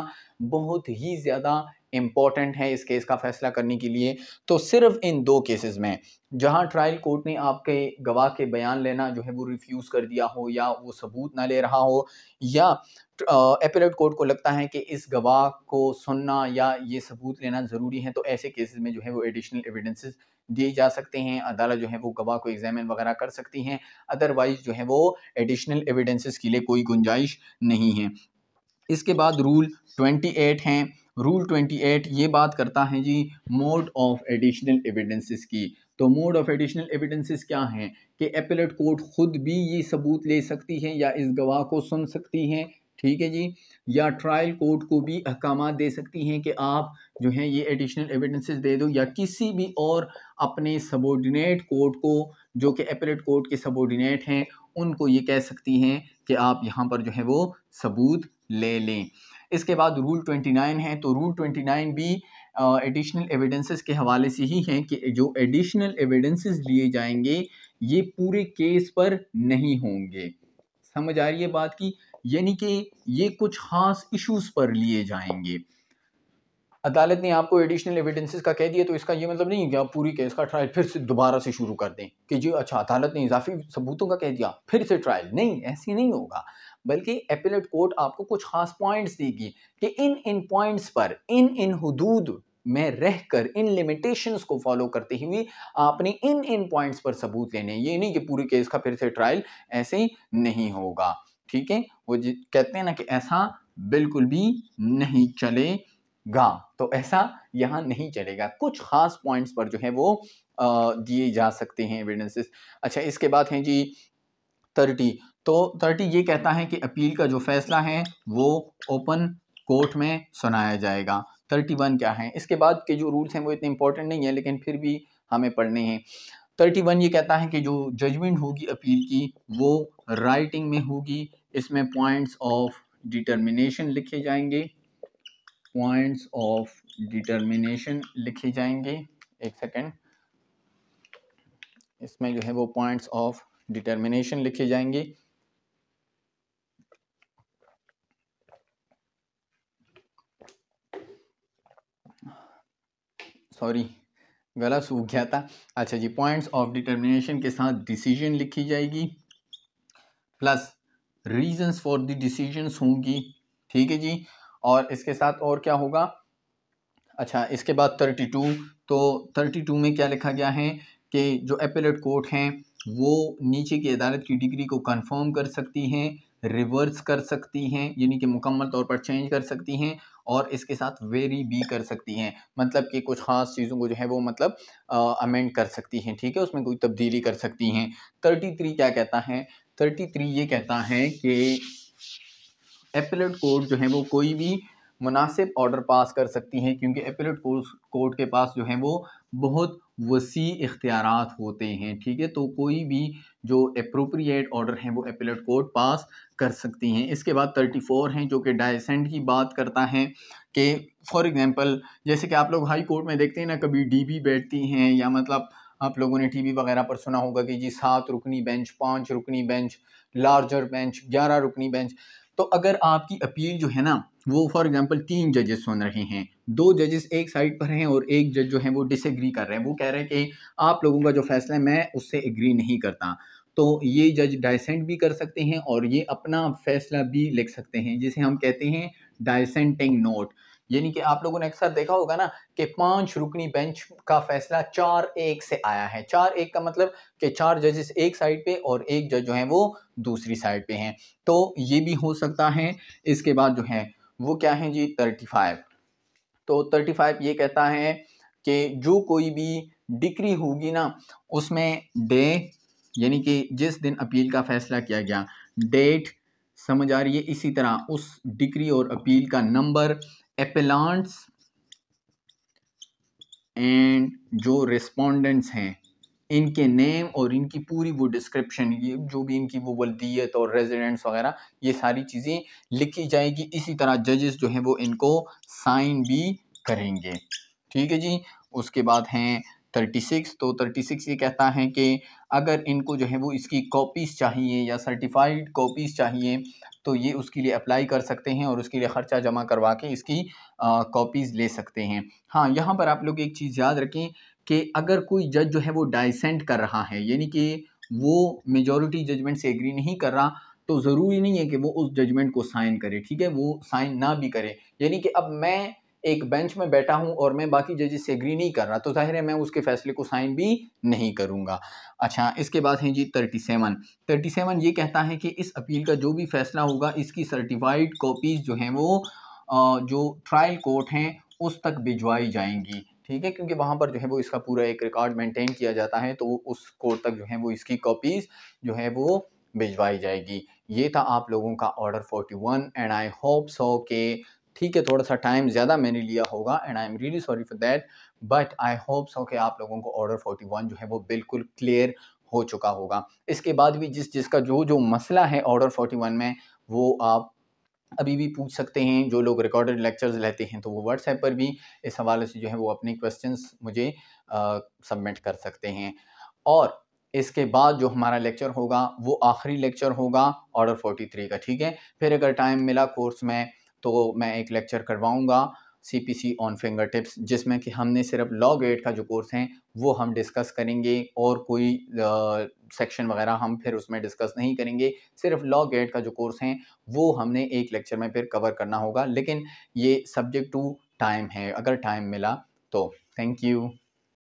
बहुत ही ज़्यादा इम्पॉर्टेंट है इस केस का फैसला करने के लिए, तो सिर्फ इन 2 केसेस में जहां ट्रायल कोर्ट ने आपके गवाह के बयान लेना जो है वो रिफ्यूज़ कर दिया हो या वो सबूत ना ले रहा हो, या अपीलेट कोर्ट को लगता है कि इस गवाह को सुनना या ये सबूत लेना ज़रूरी है, तो ऐसे केसेस में जो है वो एडिशनल एविडेंसेस दिए जा सकते हैं। अदालत जो है वो गवाह को एग्जामिन वगैरह कर सकती हैं, अदरवाइज़ जो है वो एडिशनल एविडेंसेस के लिए कोई गुंजाइश नहीं है। इसके बाद रूल 28 हैं। रूल 28 ये बात करता है जी मोड ऑफ एडिशनल एविडेंसेस की। तो मोड ऑफ एडिशनल एविडेंसेस क्या हैं? कि अपीलेट कोर्ट खुद भी ये सबूत ले सकती है या इस गवाह को सुन सकती है, ठीक है जी, या ट्रायल कोर्ट को भी अहकाम दे सकती हैं कि आप जो है ये एडिशनल एविडेंसेस दे दो, या किसी भी और अपने सबॉर्डिनेट कोर्ट को जो कि अपीलेट कोर्ट के सबॉर्डिनेट हैं उनको ये कह सकती हैं कि आप यहाँ पर जो है वो सबूत ले लें। इसके बाद रूल 29 है। तो रूल 29 भी एडिशनल एविडेंसेस के हवाले से ही हैं कि जो एडिशनल एविडेंसेस लिए जाएंगे ये पूरे केस पर नहीं होंगे। समझ आ रही है बात की? यानी कि ये कुछ खास इश्यूज़ पर लिए जाएंगे। अदालत ने आपको एडिशनल एविडेंसेस का कह दिया तो इसका ये मतलब नहीं कि आप पूरी केस का ट्रायल फिर से दोबारा से शुरू कर दें कि जी अच्छा अदालत ने इजाफी सबूतों का कह दिया फिर से ट्रायल, नहीं, ऐसे नहीं होगा, बल्कि अपीलेट कोर्ट आपको कुछ खास पॉइंट्स देगी कि इन पॉइंट्स पर, इन हुदूद में रहकर, इन लिमिटेशंस को फॉलो करते हुए आपने इन पॉइंट्स पर सबूत लेने, ये नहीं कि पूरी केस का फिर से ट्रायल, ऐसे नहीं होगा, ठीक है। वो कहते हैं ना कि ऐसा बिल्कुल भी नहीं चलेगा, तो ऐसा यहाँ नहीं चलेगा, कुछ खास पॉइंट्स पर जो है वो दिए जा सकते हैं एविडेंसेस। अच्छा, इसके बाद हैं जी 30। तो 30 ये कहता है कि अपील का जो फैसला है वो ओपन कोर्ट में सुनाया जाएगा। 31 क्या है, इसके बाद के जो रूल्स हैं वो इतने इंपॉर्टेंट नहीं है लेकिन फिर भी हमें पढ़ने हैं। 31 ये कहता है कि जो जजमेंट होगी अपील की वो राइटिंग में होगी, इसमें पॉइंट्स ऑफ डिटर्मिनेशन लिखे जाएंगे, पॉइंट्स ऑफ डिटर्मिनेशन लिखे जाएंगे। एक सेकेंड, इसमें जो है वो पॉइंट्स ऑफ डिटर्मिनेशन लिखे जाएंगे। सॉरी गला सूख गया था। अच्छा जी, पॉइंट्स ऑफ डिटर्मिनेशन के साथ डिसीजन लिखी जाएगी, plus reasons for the decisions होंगी, ठीक है जी। और इसके साथ और क्या होगा, अच्छा इसके बाद 32, तो 32 में क्या लिखा गया है कि जो अपीलेट कोर्ट हैं वो नीचे की अदालत की डिग्री को कंफर्म कर सकती हैं, रिवर्स कर सकती हैं यानी कि मुकम्मल तौर पर चेंज कर सकती हैं, और इसके साथ वेरी भी कर सकती हैं, मतलब कि कुछ ख़ास चीज़ों को जो है वो मतलब अमेंड कर सकती हैं, ठीक है, उसमें कोई तब्दीली कर सकती हैं। 33 क्या कहता है, 33 ये कहता है कि एपिलेट कोर्ट जो है वो कोई भी मुनासिब ऑर्डर पास कर सकती हैं, क्योंकि एपिलेट कोर्ट के पास जो है वो बहुत वसी इख्तियारात होते हैं, ठीक है, तो कोई भी जो एप्रोप्रिएट ऑर्डर हैं वो एपिलेट कोर्ट पास कर सकती हैं। इसके बाद 34 हैं जो कि डायसेंट की बात करता है कि फॉर एग्जांपल जैसे कि आप लोग हाई कोर्ट में देखते हैं ना, कभी डीबी बैठती हैं, या मतलब आप लोगों ने टीवी वगैरह पर सुना होगा कि जी 7 रुकनी बेंच, 5 रुकनी बेंच, लार्जर बेंच, 11 रुकनी बेंच। तो अगर आपकी अपील जो है ना वो फॉर एग्जांपल 3 जजेस सुन रहे हैं, 2 जजेस एक साइड पर हैं और एक जज जो है वो डिसएग्री कर रहे हैं, वो कह रहे हैं कि आप लोगों का जो फैसला है मैं उससे एग्री नहीं करता, तो ये जज डायसेंट भी कर सकते हैं और ये अपना फैसला भी लिख सकते हैं, जिसे हम कहते हैं डायसेंटिंग नोट। यानी कि आप लोगों ने अक्सर देखा होगा ना कि 5 रुकनी बेंच का फैसला 4-1 से आया है। 4-1 का मतलब कि 4 जजेस एक साइड पे और एक जज जो है वो दूसरी साइड पे हैं, तो ये भी हो सकता है। इसके बाद जो है वो क्या है जी 35, तो 35 ये कहता है कि जो कोई भी डिक्री होगी ना उसमें डे यानी कि जिस दिन अपील का फैसला किया गया, डेट समझ आ रही है, इसी तरह उस डिक्री और अपील का नंबर, एपेलांट्स एंड जो रिस्पोंडेंट्स हैं इनके नेम और इनकी पूरी वो डिस्क्रिप्शन, ये जो भी इनकी वो वल्दियत और रेजिडेंट्स वगैरह ये सारी चीज़ें लिखी जाएगी। इसी तरह जजेस जो हैं वो इनको साइन भी करेंगे, ठीक है जी। उसके बाद हैं 36, तो 36 ये कहता है कि अगर इनको जो है वो इसकी कॉपीज़ चाहिए या सर्टिफाइड कॉपीज़ चाहिए तो ये उसके लिए अप्लाई कर सकते हैं और उसके लिए ख़र्चा जमा करवा के इसकी कॉपीज़ ले सकते हैं। हाँ, यहाँ पर आप लोग एक चीज़ याद रखें कि अगर कोई जज जो है वो डाइसेंट कर रहा है यानी कि वो मेजॉरिटी जजमेंट से एग्री नहीं कर रहा, तो ज़रूरी नहीं है कि वो उस जजमेंट को साइन करे, ठीक है, वो साइन ना भी करे। यानी कि अब मैं एक बेंच में बैठा हूं और मैं बाकी जजेस से एग्री नहीं कर रहा, तो जाहिर है मैं उसके फैसले को साइन भी नहीं करूंगा। अच्छा, इसके बाद है जी 37। 37 ये कहता है कि इस अपील का जो भी फैसला होगा इसकी सर्टिफाइड कॉपीज़ जो हैं वो जो ट्रायल कोर्ट हैं उस तक भिजवाई जाएंगी, ठीक है, क्योंकि वहाँ पर जो है वो इसका पूरा एक रिकॉर्ड मेंटेन किया जाता है, तो उस कोर्ट तक जो है वो इसकी कॉपीज़ जो है वो भिजवाई जाएगी। ये था आप लोगों का order 41 and I hope so के ठीक है, थोड़ा सा टाइम ज़्यादा मैंने लिया होगा and I am really sorry for that, but I hope so कि आप लोगों को ऑर्डर 41 जो है वो बिल्कुल क्लियर हो चुका होगा। इसके बाद भी जिसका जो मसला है ऑर्डर 41 में वो आप अभी भी पूछ सकते हैं। जो लोग रिकॉर्डेड लेक्चर्स लेते हैं तो वो व्हाट्सएप पर भी इस हवाले से जो है वो अपने क्वेश्चंस मुझे सबमिट कर सकते हैं। और इसके बाद जो हमारा लेक्चर होगा वो आखिरी लेक्चर होगा ऑर्डर 43 का, ठीक है। फिर अगर टाइम मिला कोर्स में तो मैं एक लेक्चर करवाऊंगा CPC ऑन फिंगर टिप्स, जिसमें कि हमने सिर्फ लॉ गेट का जो कोर्स है वो हम डिस्कस करेंगे और कोई सेक्शन वगैरह हम फिर उसमें डिस्कस नहीं करेंगे। सिर्फ लॉ गेट का जो कोर्स है वो हमने एक लेक्चर में फिर कवर करना होगा, लेकिन ये सब्जेक्ट टू टाइम है, अगर टाइम मिला तो। Thank you.